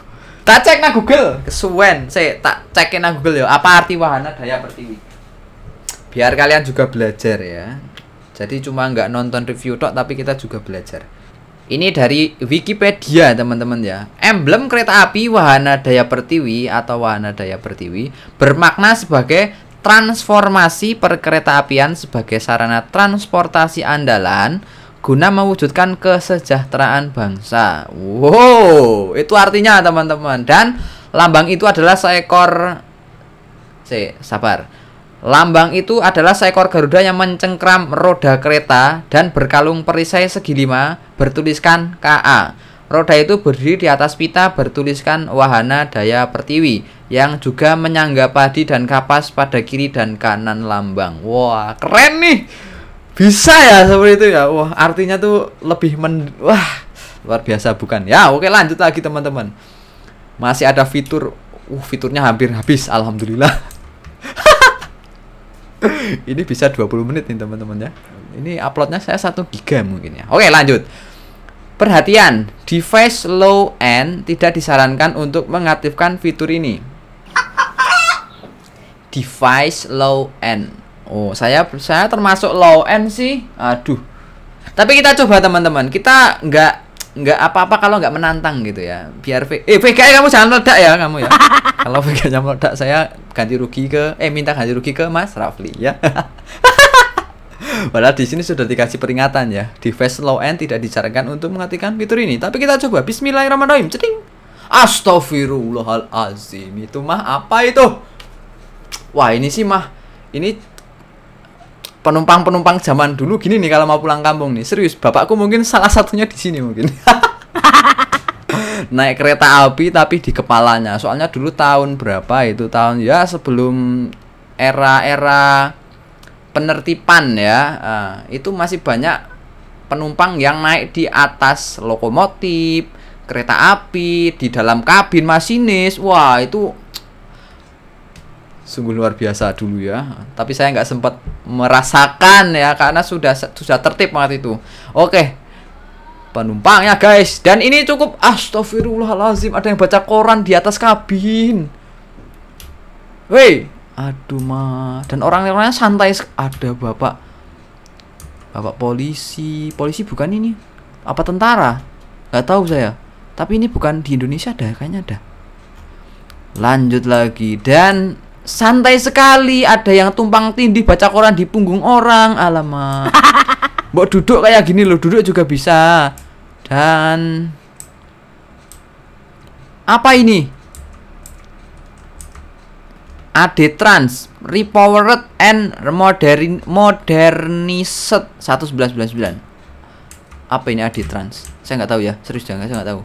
Tak cek na Google, kesuwen. Saya tak cekin na Google ya. Apa arti Wahana Daya Pertiwi? Biar kalian juga belajar ya. Jadi cuma nggak nonton review tok, tapi kita juga belajar. Ini dari Wikipedia teman-teman ya. Emblem kereta api Wahana Daya Pertiwi atau Wahana Daya Pertiwi bermakna sebagai transformasi perkeretaapian sebagai sarana transportasi andalan guna mewujudkan kesejahteraan bangsa. Wow, itu artinya teman-teman. Dan lambang itu adalah seekor Lambang itu adalah seekor Garuda yang mencengkram roda kereta dan berkalung perisai segi 5 bertuliskan KA. Roda itu berdiri di atas pita bertuliskan Wahana Daya Pertiwi yang juga menyangga padi dan kapas pada kiri dan kanan lambang. Wah, keren nih. Bisa ya seperti itu ya. Wah artinya tuh lebih wah luar biasa bukan ya. Oke lanjut lagi teman-teman, masih ada fitur Fiturnya hampir habis, alhamdulillah. Ini bisa 20 menit nih teman-teman ya. Ini uploadnya saya 1 GB mungkin ya. Oke, lanjut. Perhatian, device low end tidak disarankan untuk mengaktifkan fitur ini. Device low end. Oh, saya termasuk low end sih. Aduh. Tapi kita coba teman-teman. Kita nggak apa-apa kalau nggak menantang gitu ya. Biar PKI kamu jangan meledak ya kamu ya. Kalau PKI-nya meledak saya ganti rugi ke minta ganti rugi ke Mas Rafli ya. Padahal di sini sudah dikasih peringatan ya. Device low end tidak disarankan untuk mengaktifkan fitur ini. Tapi kita coba. Bismillahirrahmanirrahim. Ceding. Astaghfirullahalazim. Itu mah apa itu? Wah, ini sih mah. Ini penumpang-penumpang zaman dulu gini nih kalau mau pulang kampung nih. Serius, bapakku mungkin salah satunya di sini mungkin. Naik kereta api tapi di kepalanya. Soalnya dulu tahun berapa itu? Tahun ya sebelum era-era penertiban ya, itu masih banyak penumpang yang naik di atas lokomotif, kereta api, di dalam kabin masinis. Wah, itu sungguh luar biasa dulu ya. Tapi saya nggak sempat merasakan ya, karena sudah tertib waktu itu. Oke, penumpangnya guys. Dan ini cukup. Astagfirullahalazim, ada yang baca koran di atas kabin. Woi. Aduh mah, dan orang-orangnya santai. Ada bapak polisi bukan ini, apa tentara? Gak tahu saya. Tapi ini bukan di Indonesia dah, kayaknya dah. Lanjut lagi dan santai sekali. Ada yang tumpang tindih baca koran di punggung orang. Alamak. Mbok duduk kayak gini loh, duduk juga bisa. Dan apa ini? AD Trans Repowered and Modernized 1199. Apa ini AD Trans? Saya nggak tahu ya, serius jangan, saya nggak tahu.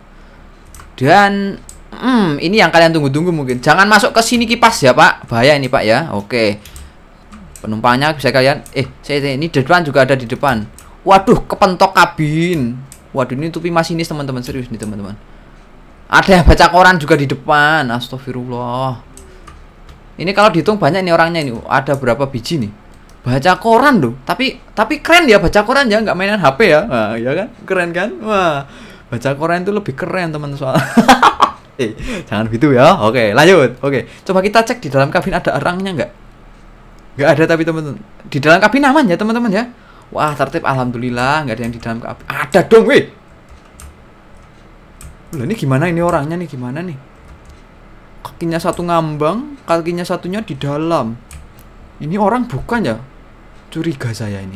Dan ini yang kalian tunggu-tunggu mungkin. Jangan masuk ke sini kipas ya Pak, bahaya ini Pak ya. Oke, penumpangnya bisa kalian. Saya ini di depan juga ada di depan. Waduh, kepentok kabin. Waduh, ini tupi masinis teman-teman, serius nih teman-teman. Ada yang baca koran juga di depan. Astagfirullah. Ini kalau dihitung banyak nih orangnya ini. Ada berapa biji nih? Baca koran loh. Tapi keren ya baca koran ya, nggak mainan HP ya. Nah, ya kan? Keren kan? Wah. Baca koran itu lebih keren, teman-teman soal. Jangan gitu ya. Oke, lanjut. Oke. Coba kita cek di dalam kabin ada orangnya nggak? Nggak ada tapi teman-teman. Di dalam kabin aman ya, teman-teman ya. Wah, tertib alhamdulillah, nggak ada yang di dalam kabin. Ada dong, weh. Loh, ini gimana ini orangnya nih? Gimana nih? Kakinya satu ngambang, kakinya satunya di dalam. Ini orang bukan ya? Curiga saya ini.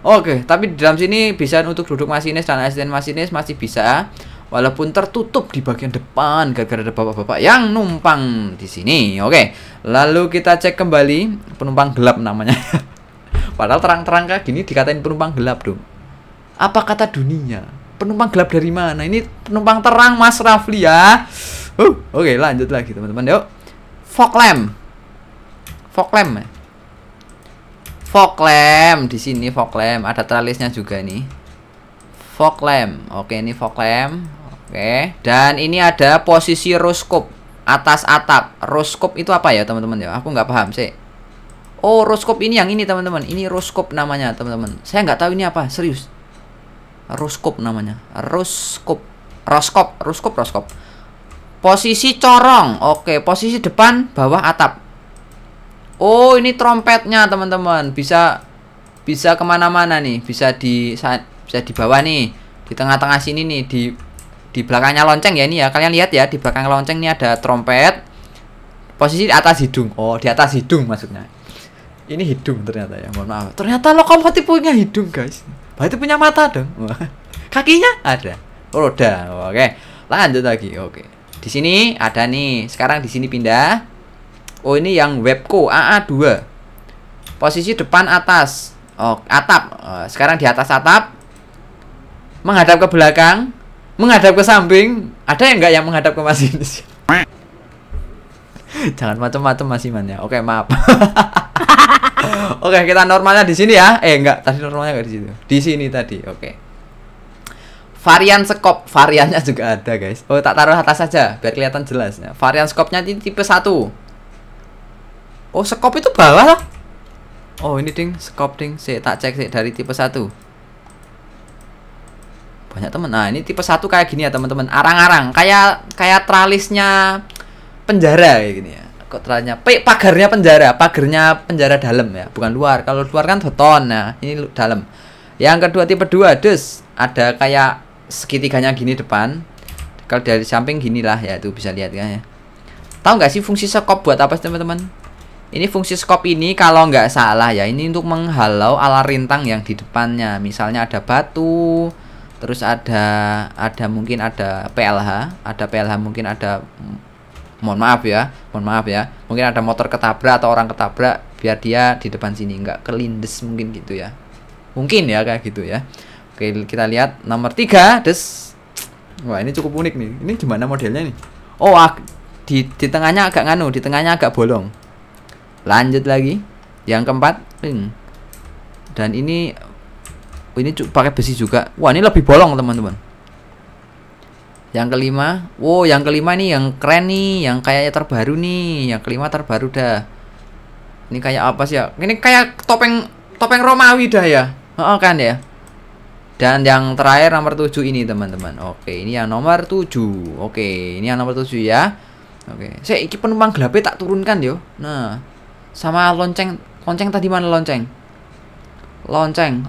Oke, tapi di dalam sini bisa untuk duduk masinis dan asisten masinis masih bisa, walaupun tertutup di bagian depan gara-gara ada bapak-bapak yang numpang di sini. Oke, lalu kita cek kembali. Penumpang gelap namanya. Padahal terang-terang kayak gini dikatain penumpang gelap dong. Apa kata dunia? Penumpang gelap dari mana? Ini penumpang terang Mas Rafli ya. Oke, lanjut lagi teman-teman. Yuk, fog lamp di sini. Fog lamp ada tralisnya juga nih. Fog lamp, oke ini fog lamp. Oke, dan ini ada posisi roskop atas atap. Roskop itu apa ya teman-teman ya? Aku nggak paham sih. Oh, roskop ini yang ini teman-teman. Ini roskop namanya teman-teman. Saya nggak tahu ini apa, serius. Roskop namanya. Roskop. Posisi corong, oke. Posisi depan, bawah atap. Oh, ini trompetnya teman-teman. Bisa kemana-mana nih. Bisa di bawah nih, di tengah-tengah sini nih, di belakangnya lonceng ya ini ya. Kalian lihat ya, di belakang lonceng ini ada trompet. Posisi di atas hidung. Oh, di atas hidung maksudnya. Ini hidung ternyata ya. Mohon maaf. Ternyata lokomotif punya hidung guys. Berarti punya mata dong. Kakinya ada. Roda. Oke. Lanjut lagi. Oke. Di sini ada nih. Sekarang di sini pindah. Oh, ini yang Webco AA2. Posisi depan atas. Oh, atap. Sekarang di atas atap. Menghadap ke belakang, menghadap ke samping. Ada yang enggak yang menghadap ke masinis? Jangan macam-macam Mas Iman ya. Oke, maaf. Oke, kita normalnya di sini ya. Enggak, tadi normalnya enggak di situ. Di sini tadi. Oke. Varian skop, variannya juga ada, guys. Oh, tak taruh atas saja biar kelihatan jelas. Varian skopnya ini tipe 1. Oh, skop itu bawah lah. Oh, ini ding, skop ding. Saya tak cek sih dari tipe 1. Banyak temen. Nah, ini tipe 1 kayak gini ya, teman-teman. Arang-arang, kayak tralisnya penjara kayak gini ya. Kok ternyata pagarnya penjara dalam ya, bukan luar. Kalau luar kan beton. Nah, ini dalam. Yang kedua tipe 2, dus. Ada kayak segitiganya gini depan. Kalau dari samping gini lah ya, itu bisa lihat kan ya. Tahu nggak sih fungsi skop buat apa sih, teman-teman? Ini fungsi skop ini kalau nggak salah ya, ini untuk menghalau ala rintang yang di depannya. Misalnya ada batu, terus ada mungkin ada PLH, mungkin ada, mohon maaf ya, mungkin ada motor ketabrak atau orang ketabrak, biar dia di depan sini nggak kelindes, mungkin gitu ya, kayak gitu ya. Oke, kita lihat nomor 3, des. Wah, ini cukup unik nih. Ini gimana modelnya nih? Oh, di tengahnya agak nganu, di tengahnya agak bolong. Lanjut lagi, yang keempat, ping. Dan ini pakai besi juga. Wah, ini lebih bolong, teman-teman. Yang kelima, wow, yang kelima nih yang keren nih, yang kayaknya terbaru nih. Yang kelima terbaru dah. Ini kayak apa sih ya? Ini kayak topeng Romawi dah ya. Oh, kan ya. Dan yang terakhir nomor 7 ini, teman-teman. Oke, ini yang nomor 7. Oke, ini yang nomor 7 ya. Oke. Saya iki penumpang gelap tak turunkan yo. Nah, sama lonceng. Lonceng tadi mana lonceng? Lonceng.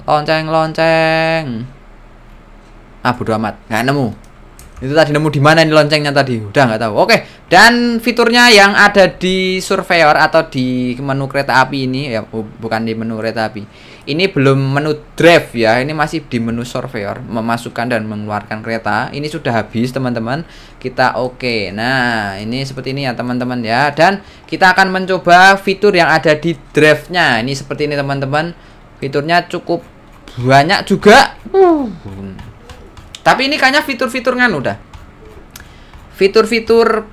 Ah, bodo amat. Nggak nemu. Itu tadi nemu di mana ini loncengnya tadi? Udah nggak tahu. Oke. Dan fiturnya yang ada di surveyor atau di menu kereta api ini ya, bukan di menu kereta api. Ini belum menu drive ya. Ini masih di menu surveyor, memasukkan dan mengeluarkan kereta. Ini sudah habis, teman-teman. Kita oke. Nah, ini seperti ini ya, teman-teman ya. Dan kita akan mencoba fitur yang ada di drive-nya. Ini seperti ini, teman-teman. Fiturnya cukup banyak juga. Tapi ini kayaknya fitur-fitur kan udah. Fitur-fitur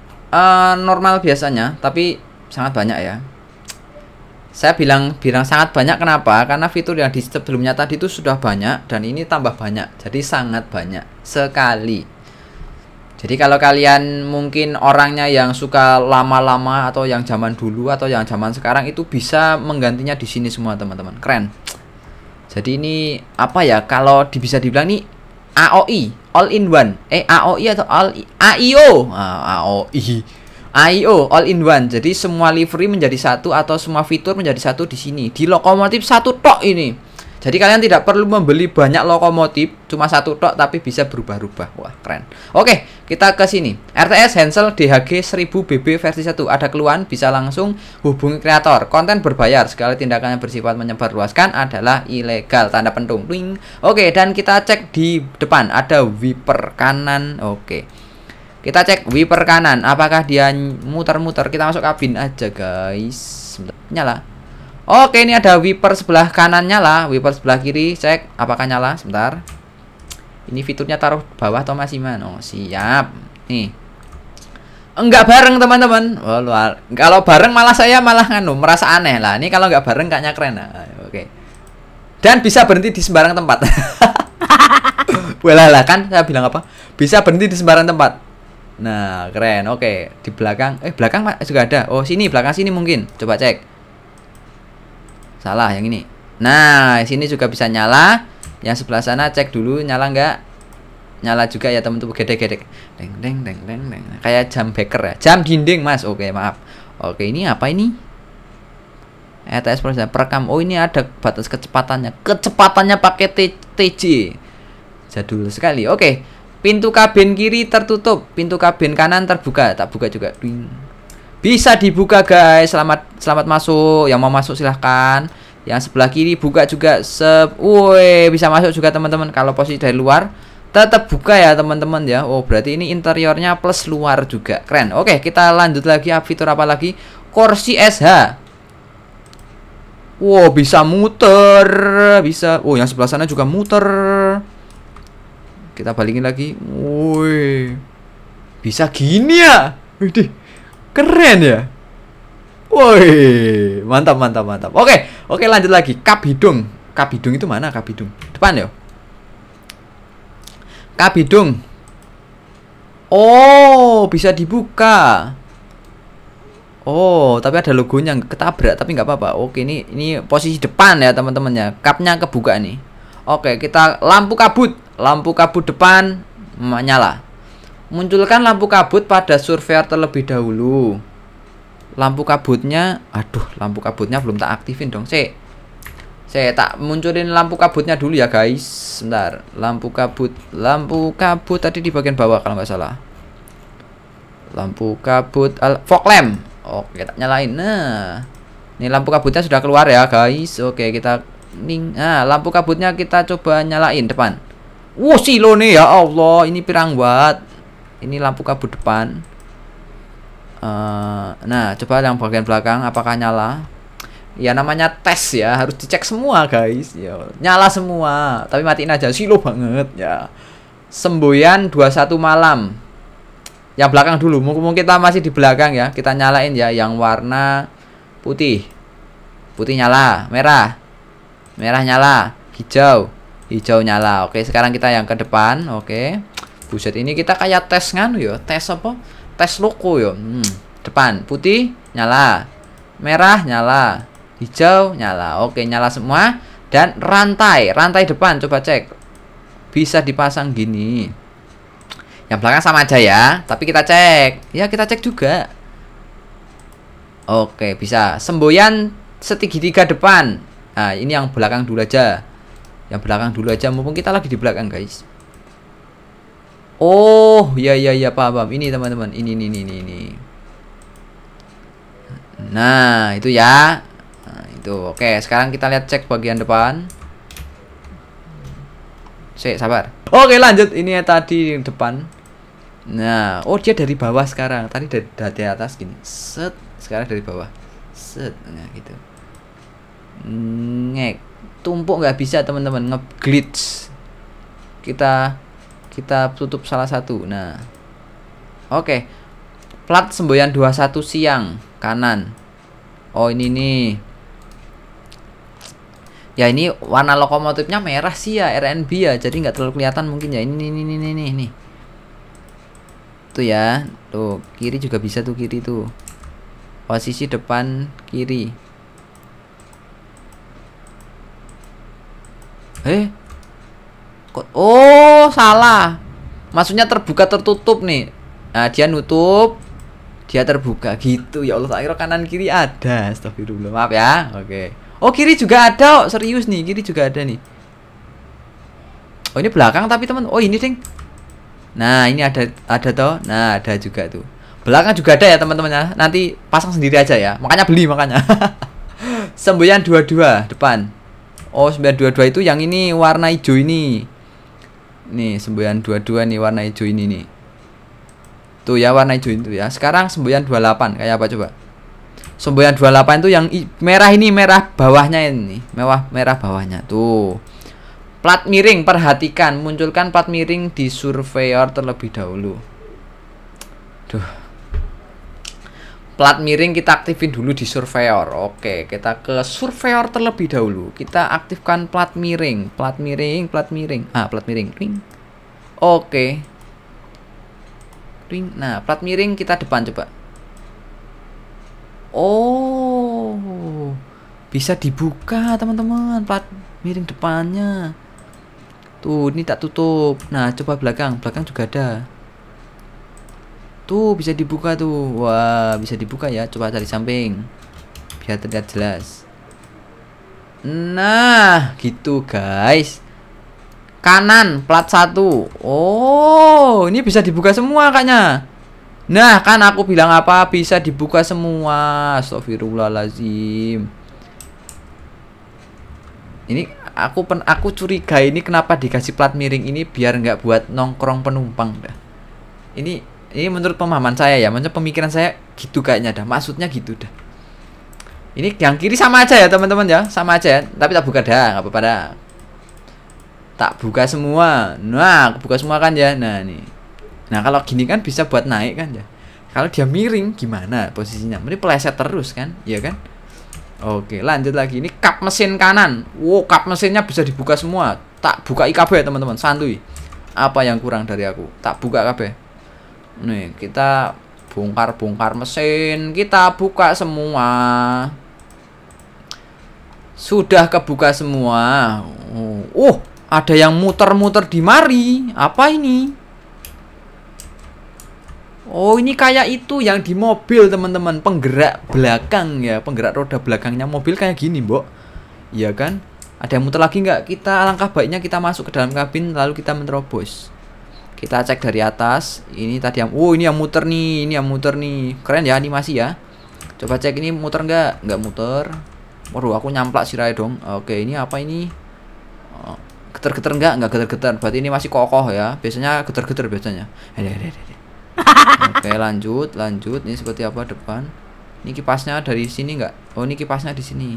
normal biasanya, tapi sangat banyak ya. Saya bilang sangat banyak kenapa? Karena fitur yang di sebelumnya tadi itu sudah banyak dan ini tambah banyak. Jadi sangat banyak sekali. Jadi kalau kalian mungkin orangnya yang suka lama-lama atau yang zaman dulu atau yang zaman sekarang itu bisa menggantinya di sini semua, teman-teman. Keren. Jadi ini apa ya? Kalau bisa dibilang nih AOI, all in one. AOI atau AIO? AOI. AIO, all in one. Jadi semua livery menjadi satu atau semua fitur menjadi satu di sini. Di lokomotif satu tok ini. Jadi kalian tidak perlu membeli banyak lokomotif, cuma satu tok tapi bisa berubah-ubah. Wah, keren. Oke, kita ke sini. RTS Henschel DHG 1000 BB versi 1. Ada keluhan bisa langsung hubungi kreator. Konten berbayar, segala tindakan yang bersifat menyebarluaskan adalah ilegal. Tanda pentung. Ding. Oke, dan kita cek di depan ada wiper kanan. Oke. Kita cek wiper kanan, apakah dia muter-muter? Kita masuk kabin aja, guys. Nyala. Oke, ini ada wiper sebelah kanan nyala, wiper sebelah kiri cek apakah nyala. Sebentar. Ini fiturnya taruh bawah atau masih mana? Oh, siap. Nih. Enggak bareng, teman-teman. Kalau bareng malah saya merasa aneh lah. Ini kalau enggak bareng kayaknya keren. Nah, oke. Dan bisa berhenti di sembarang tempat. Walalah, kan saya bilang apa? Bisa berhenti di sembarang tempat. Nah, keren. Oke, di belakang belakang juga ada. Oh, sini belakang sini mungkin. Coba cek. Salah yang ini. Nah, sini juga bisa nyala. Yang sebelah sana cek dulu nyala nggak. Nyala juga ya, teman-teman. Gedek-gedek. Deng deng deng deng deng. Kayak jam beker ya. Jam dinding, Mas. Oke, maaf. Oke, ini apa ini? RTS Production perekam. Oh, ini ada batas kecepatannya. Kecepatannya pakai TC. Jadul sekali. Oke. Pintu kabin kiri tertutup, pintu kabin kanan terbuka. Tak buka juga. Ding. Bisa dibuka, guys. Selamat masuk. Yang mau masuk silahkan. Yang sebelah kiri buka juga. Woi, bisa masuk juga, teman-teman. Kalau posisi dari luar tetap buka ya, teman-teman ya. Oh, berarti ini interiornya plus luar juga. Keren. Oke, kita lanjut lagi. Fitur apa lagi? Kursi SH. Wow, bisa muter. Bisa. Oh, yang sebelah sana juga muter. Kita balikin lagi. Woi. Bisa gini ya. Widih. Keren ya. Woi, mantap. Oke, lanjut lagi. Kap hidung. Kap hidung itu mana? Kap hidung. Depan ya. Kabidung. Oh, bisa dibuka. Oh, tapi ada logonya, ketabrak tapi nggak apa-apa. Oke, ini posisi depan ya teman-temannya. Cupnya kebuka nih. Oke, kita lampu kabut depan menyala. Munculkan lampu kabut pada surveyor terlebih dahulu. Lampu kabutnya, aduh, lampu kabutnya belum tak aktifin dong. Saya tak munculin lampu kabutnya dulu ya guys. Sebentar, lampu kabut tadi di bagian bawah kalau nggak salah. Lampu kabut, fog lamp. Oke, tak nyalain. Nah, ini lampu kabutnya sudah keluar ya guys. Oke, kita ning. Nah, lampu kabutnya kita coba nyalain depan. Wuh, silo nih ya Allah, ini pirang watt. Ini lampu kabut depan. Nah, coba yang bagian belakang apakah nyala? Ya namanya tes ya, harus dicek semua guys. Yo, nyala semua, tapi matiin aja, silo banget ya. Semboyan 21 malam. Yang belakang dulu, mumpung kita masih di belakang ya. Kita nyalain ya yang warna putih. Putih nyala, merah. Merah nyala, hijau. Hijau nyala. Oke, sekarang kita yang ke depan. Oke. Buset, ini kita kayak tes nganu ya, tes apa? Tes loko ya. Depan putih nyala. Merah nyala. Hijau nyala. Oke, nyala semua. Dan rantai depan coba cek, bisa dipasang gini. Yang belakang sama aja ya, tapi kita cek. Ya, kita cek juga. Oke, bisa. Semboyan segitiga depan. Nah, ini yang belakang dulu aja. Yang belakang dulu aja, mumpung kita lagi di belakang guys. Oh, ya paham. Ini teman-teman, ini. Nah, itu ya. Nah, itu. Oke, sekarang kita lihat cek bagian depan. Sabar. Oke, lanjut. Ini tadi depan. Nah, oh dia dari bawah sekarang. Tadi dari atas gini. Set, sekarang dari bawah. Set, nah gitu. Ngek. Tumpuk nggak bisa teman-teman, nge-glitch. Kita tutup salah satu. Nah. Oke. Plat semboyan 21 siang kanan. Oh, ini nih. Ya ini warna lokomotifnya merah sih ya, RNB ya, jadi nggak terlalu kelihatan mungkin ya. Ini. Tuh ya, tuh kiri juga bisa tuh, kiri tuh. Posisi depan kiri. Kok? Oh salah. Maksudnya terbuka tertutup nih. Nah, dia nutup, dia terbuka gitu ya Allah. Tak kira kanan kiri ada. Astagfirullah, maaf ya. Oke. Oh kiri juga ada, oh, serius nih, kiri juga ada nih. Oh ini belakang tapi teman. Oh ini ding. Nah ini ada toh. Nah ada juga tuh. Belakang juga ada ya teman-teman ya. Nanti pasang sendiri aja ya. Makanya beli makanya. Semboyan 22 depan. Oh 922 itu yang ini warna hijau ini. Nih semboyan 22 nih warna hijau ini nih. Tuh ya warna hijau itu ya. Sekarang semboyan 28 kayak apa coba? Semboyan 28 itu yang merah ini, merah bawahnya ini. Merah bawahnya tuh. Plat miring, perhatikan, munculkan plat miring di surveyor terlebih dahulu. Duh. Plat miring kita aktifin dulu di surveyor. Oke, kita ke surveyor terlebih dahulu. Kita aktifkan plat miring, plat miring ring. Oke. Ring. Nah, plat miring kita depan coba. Oh, bisa dibuka teman-teman, plat miring depannya. Tuh, ini tak tutup. Nah, coba belakang, juga ada. Tuh, bisa dibuka tuh. Wah, bisa dibuka ya. Coba dari samping, biar terlihat jelas. Nah, gitu guys. Kanan, plat 1. Oh, ini bisa dibuka semua kayaknya. Nah kan aku bilang apa, bisa dibuka semua. Astagfirullahaladzim. Ini aku curiga ini kenapa dikasih plat miring ini, biar nggak buat nongkrong penumpang dah. Ini menurut pemahaman saya ya, menurut pemikiran saya gitu kayaknya dah. Maksudnya gitu dah. Ini yang kiri sama aja ya teman-teman ya, sama aja ya. Tapi tak buka dah, nggak apa-apa dah. Tak buka semua. Nah buka semua kan ya. Nah nih. Nah kalau gini kan bisa buat naik kan ya. Kalau dia miring gimana posisinya? Ini peleset terus kan, iya kan? Oke lanjut lagi. Ini kap mesin kanan. Wow, kap mesinnya bisa dibuka semua. Tak buka IKB ya teman-teman, santuy. apa yang kurang dari aku, tak buka kabeh. Nih, kita bongkar-bongkar mesin, kita buka semua. Sudah kebuka semua. Oh, ada yang muter-muter di mari. Apa ini? Oh, ini kayak itu yang di mobil, teman-teman. Penggerak belakang ya, penggerak roda belakangnya mobil kayak gini, Mbok. Iya kan? Ada yang muter lagi nggak? Kita alangkah baiknya kita masuk ke dalam kabin lalu kita menerobos. Kita cek dari atas. Ini tadi yang, oh ini yang muter nih, ini yang muter nih. Keren ya animasi ya. Coba cek ini muter nggak? Nggak muter. Waduh, aku nyamplak sirai dong. Oke, ini apa ini? Geter-geter nggak? Nggak geter-geter. Berarti ini masih kokoh ya. Biasanya geter-geter biasanya. Oke, lanjut, lanjut. Ini seperti apa depan? Ini kipasnya dari sini nggak? Oh, ini kipasnya di sini.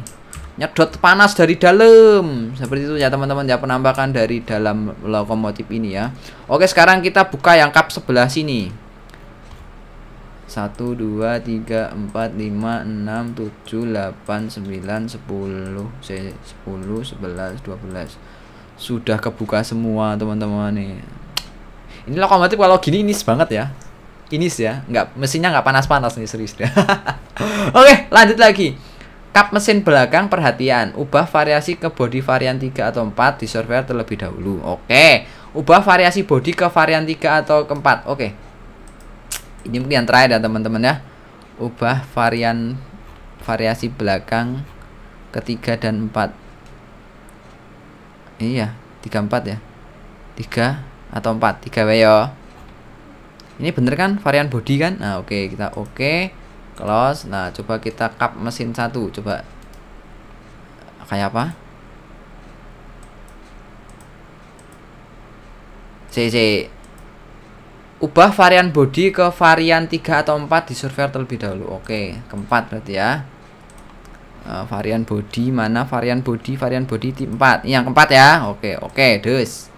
Nyedot panas dari dalam. Seperti itu ya teman-teman ya, penambahan dari dalam lokomotif ini ya. Oke, sekarang kita buka yang kap sebelah sini. 1, 2, 3, 4, 5, 6, 7, 8, 9, 10, 11, 12. Sudah kebuka semua teman-teman nih. Ini lokomotif kalau gini inis banget ya. Inis ya, nggak, mesinnya nggak panas-panas nih serius deh. Oke, lanjut lagi. Kap mesin belakang, perhatian, ubah variasi ke bodi varian 3 atau 4 di software terlebih dahulu. Oke, ubah variasi bodi ke varian 3 atau ke 4. Oke, ini mungkin yang terakhir ya teman-teman ya. Ubah variasi belakang ke 3 dan 4. Iya, 3, 4 ya, 3 atau 4, 3 weyo. Ini bener kan, varian bodi kan. Nah oke, kita oke close. Nah, coba kita kap mesin 1. Coba kayak apa? CC. Ubah varian body ke varian 3 atau 4 di software terlebih dahulu. Oke, keempat berarti ya. Varian body mana? Varian body, tipe 4. Ini yang keempat ya. Oke, oke, dus.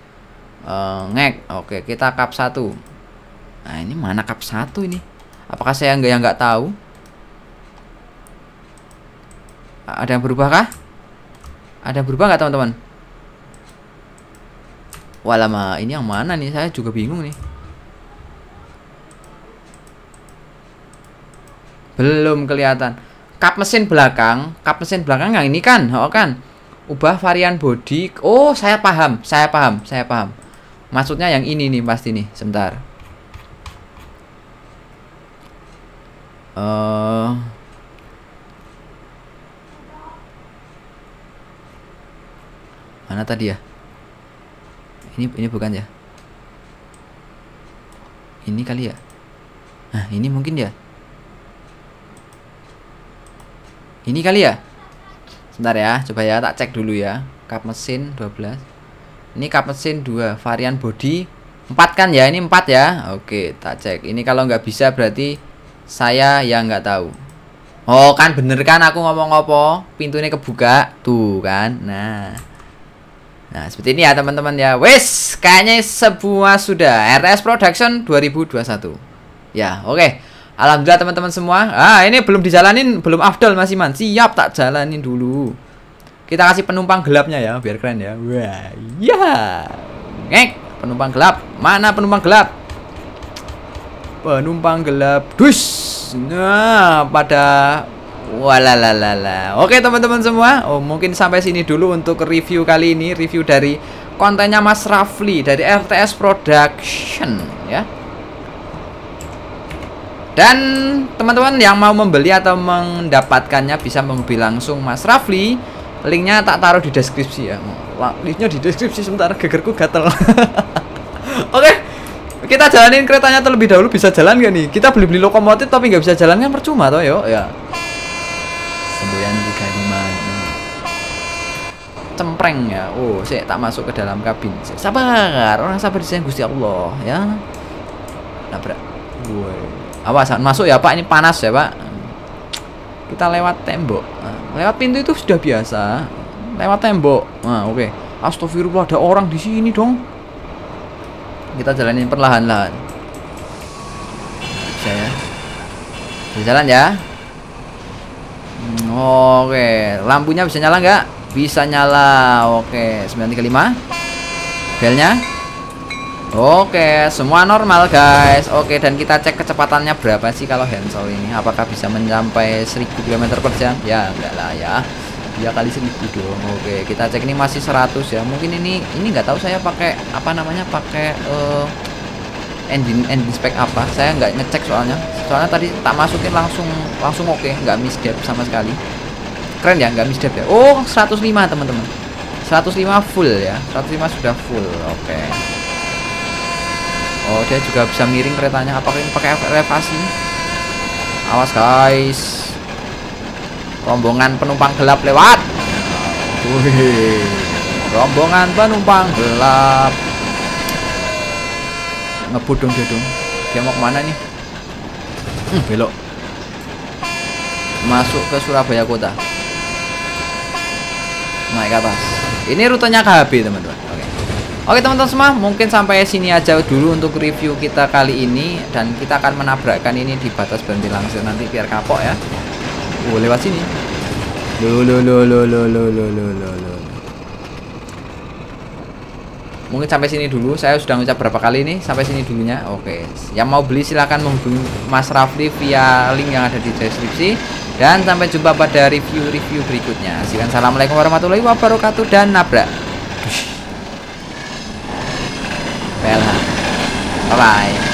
Ngek. Oke, kita kap 1. Nah, ini mana kap 1 ini? Apakah saya nggak tahu? Ada yang berubah kah? Ada yang berubah nggak teman-teman? Walama, ini yang mana nih? Saya juga bingung nih. Belum kelihatan. Kap mesin belakang yang ini kan? Oh kan? Ubah varian body. Oh, saya paham, Maksudnya yang ini nih pasti nih. Sebentar. Mana tadi ya? Ini bukan ya? Ini kali ya? Nah, ini mungkin ya? Ini kali ya? Sebentar ya, coba ya, tak cek dulu ya. Kap mesin 12. Ini kap mesin 2, varian body 4 kan ya? Ini 4 ya? Oke, tak cek. Ini kalau nggak bisa berarti saya yang nggak tahu. Oh kan, bener kan aku ngomong apa? Pintunya kebuka tuh kan. Nah, nah seperti ini ya teman-teman ya. Wes, kayaknya sebuah sudah RTS Production 2021. Ya oke, okay. Alhamdulillah teman-teman semua. Ah, ini belum dijalanin, belum afdal masih man. Siap, tak jalanin dulu. Kita kasih penumpang gelapnya ya, biar keren ya. Wah, ya. Yeah. Ngek, penumpang gelap. Mana penumpang gelap? Penumpang gelap, dus. Nah, pada walalala. Oke teman-teman semua, oh mungkin sampai sini dulu untuk review kali ini, review dari kontennya Mas Rafli dari RTS Production ya. Dan teman-teman yang mau membeli atau mendapatkannya bisa menghubungi langsung Mas Rafli. Linknya tak taruh di deskripsi ya. Linknya di deskripsi, sebentar gegerku gatel. Oke. Kita jalanin keretanya terlebih dahulu, bisa jalan gak nih? Kita beli-beli lokomotif tapi nggak bisa jalan kan percuma toh yo ya. Semboyan 35. Cempreng ya. Oh, saya tak masuk ke dalam kabin. Sabar, orang sabar disayang Gusti Allah ya. Nabrak. Woi. Awas, masuk ya Pak, ini panas ya Pak. Kita lewat tembok. Nah, lewat pintu itu sudah biasa. Lewat tembok. Nah, oke. Astagfirullah, ada orang di sini dong. Kita jalanin perlahan-lahan. Bisa ya? Bisa jalan ya? Oke, lampunya bisa nyala nggak? Bisa nyala. Oke, 935. Belnya? Oke, semua normal guys. Oke, dan kita cek kecepatannya berapa sih kalau Henschel ini. Apakah bisa mencapai 1000 km/jam? Ya, enggak lah ya. Ya kali 1000 dong. Oke, kita cek ini masih 100 ya. Mungkin ini nggak tahu saya pakai apa namanya, pakai engine spek apa. Saya nggak ngecek soalnya. Soalnya tadi tak masukin langsung oke, nggak misdep sama sekali. Keren ya, nggak misdep ya. Oh, 105 teman-teman. 105 full ya. 105 sudah full. Oke. Oh, dia juga bisa miring keretanya. Apakah ini pakai elevasi? Awas guys, rombongan penumpang gelap lewat. Wih, rombongan penumpang gelap. Ngebut dong dia dong. Dia mau kemana nih? Belok. Masuk ke Surabaya Kota. Naik ke atas. Ini rutenya KHB teman-teman. Oke teman-teman semua, mungkin sampai sini aja dulu untuk review kita kali ini. Dan kita akan menabrakkan ini di batas berhenti langsir nanti biar kapok ya. Lewat sini. Mungkin sampai sini dulu, saya sudah ngucap berapa kali ini, sampai sini dulunya. Oke, yang mau beli silahkan menghubungi Mas Rafli via link yang ada di deskripsi. Dan sampai jumpa pada review-review berikutnya. Sekian, assalamualaikum warahmatullahi wabarakatuh dan nabrak. Bye.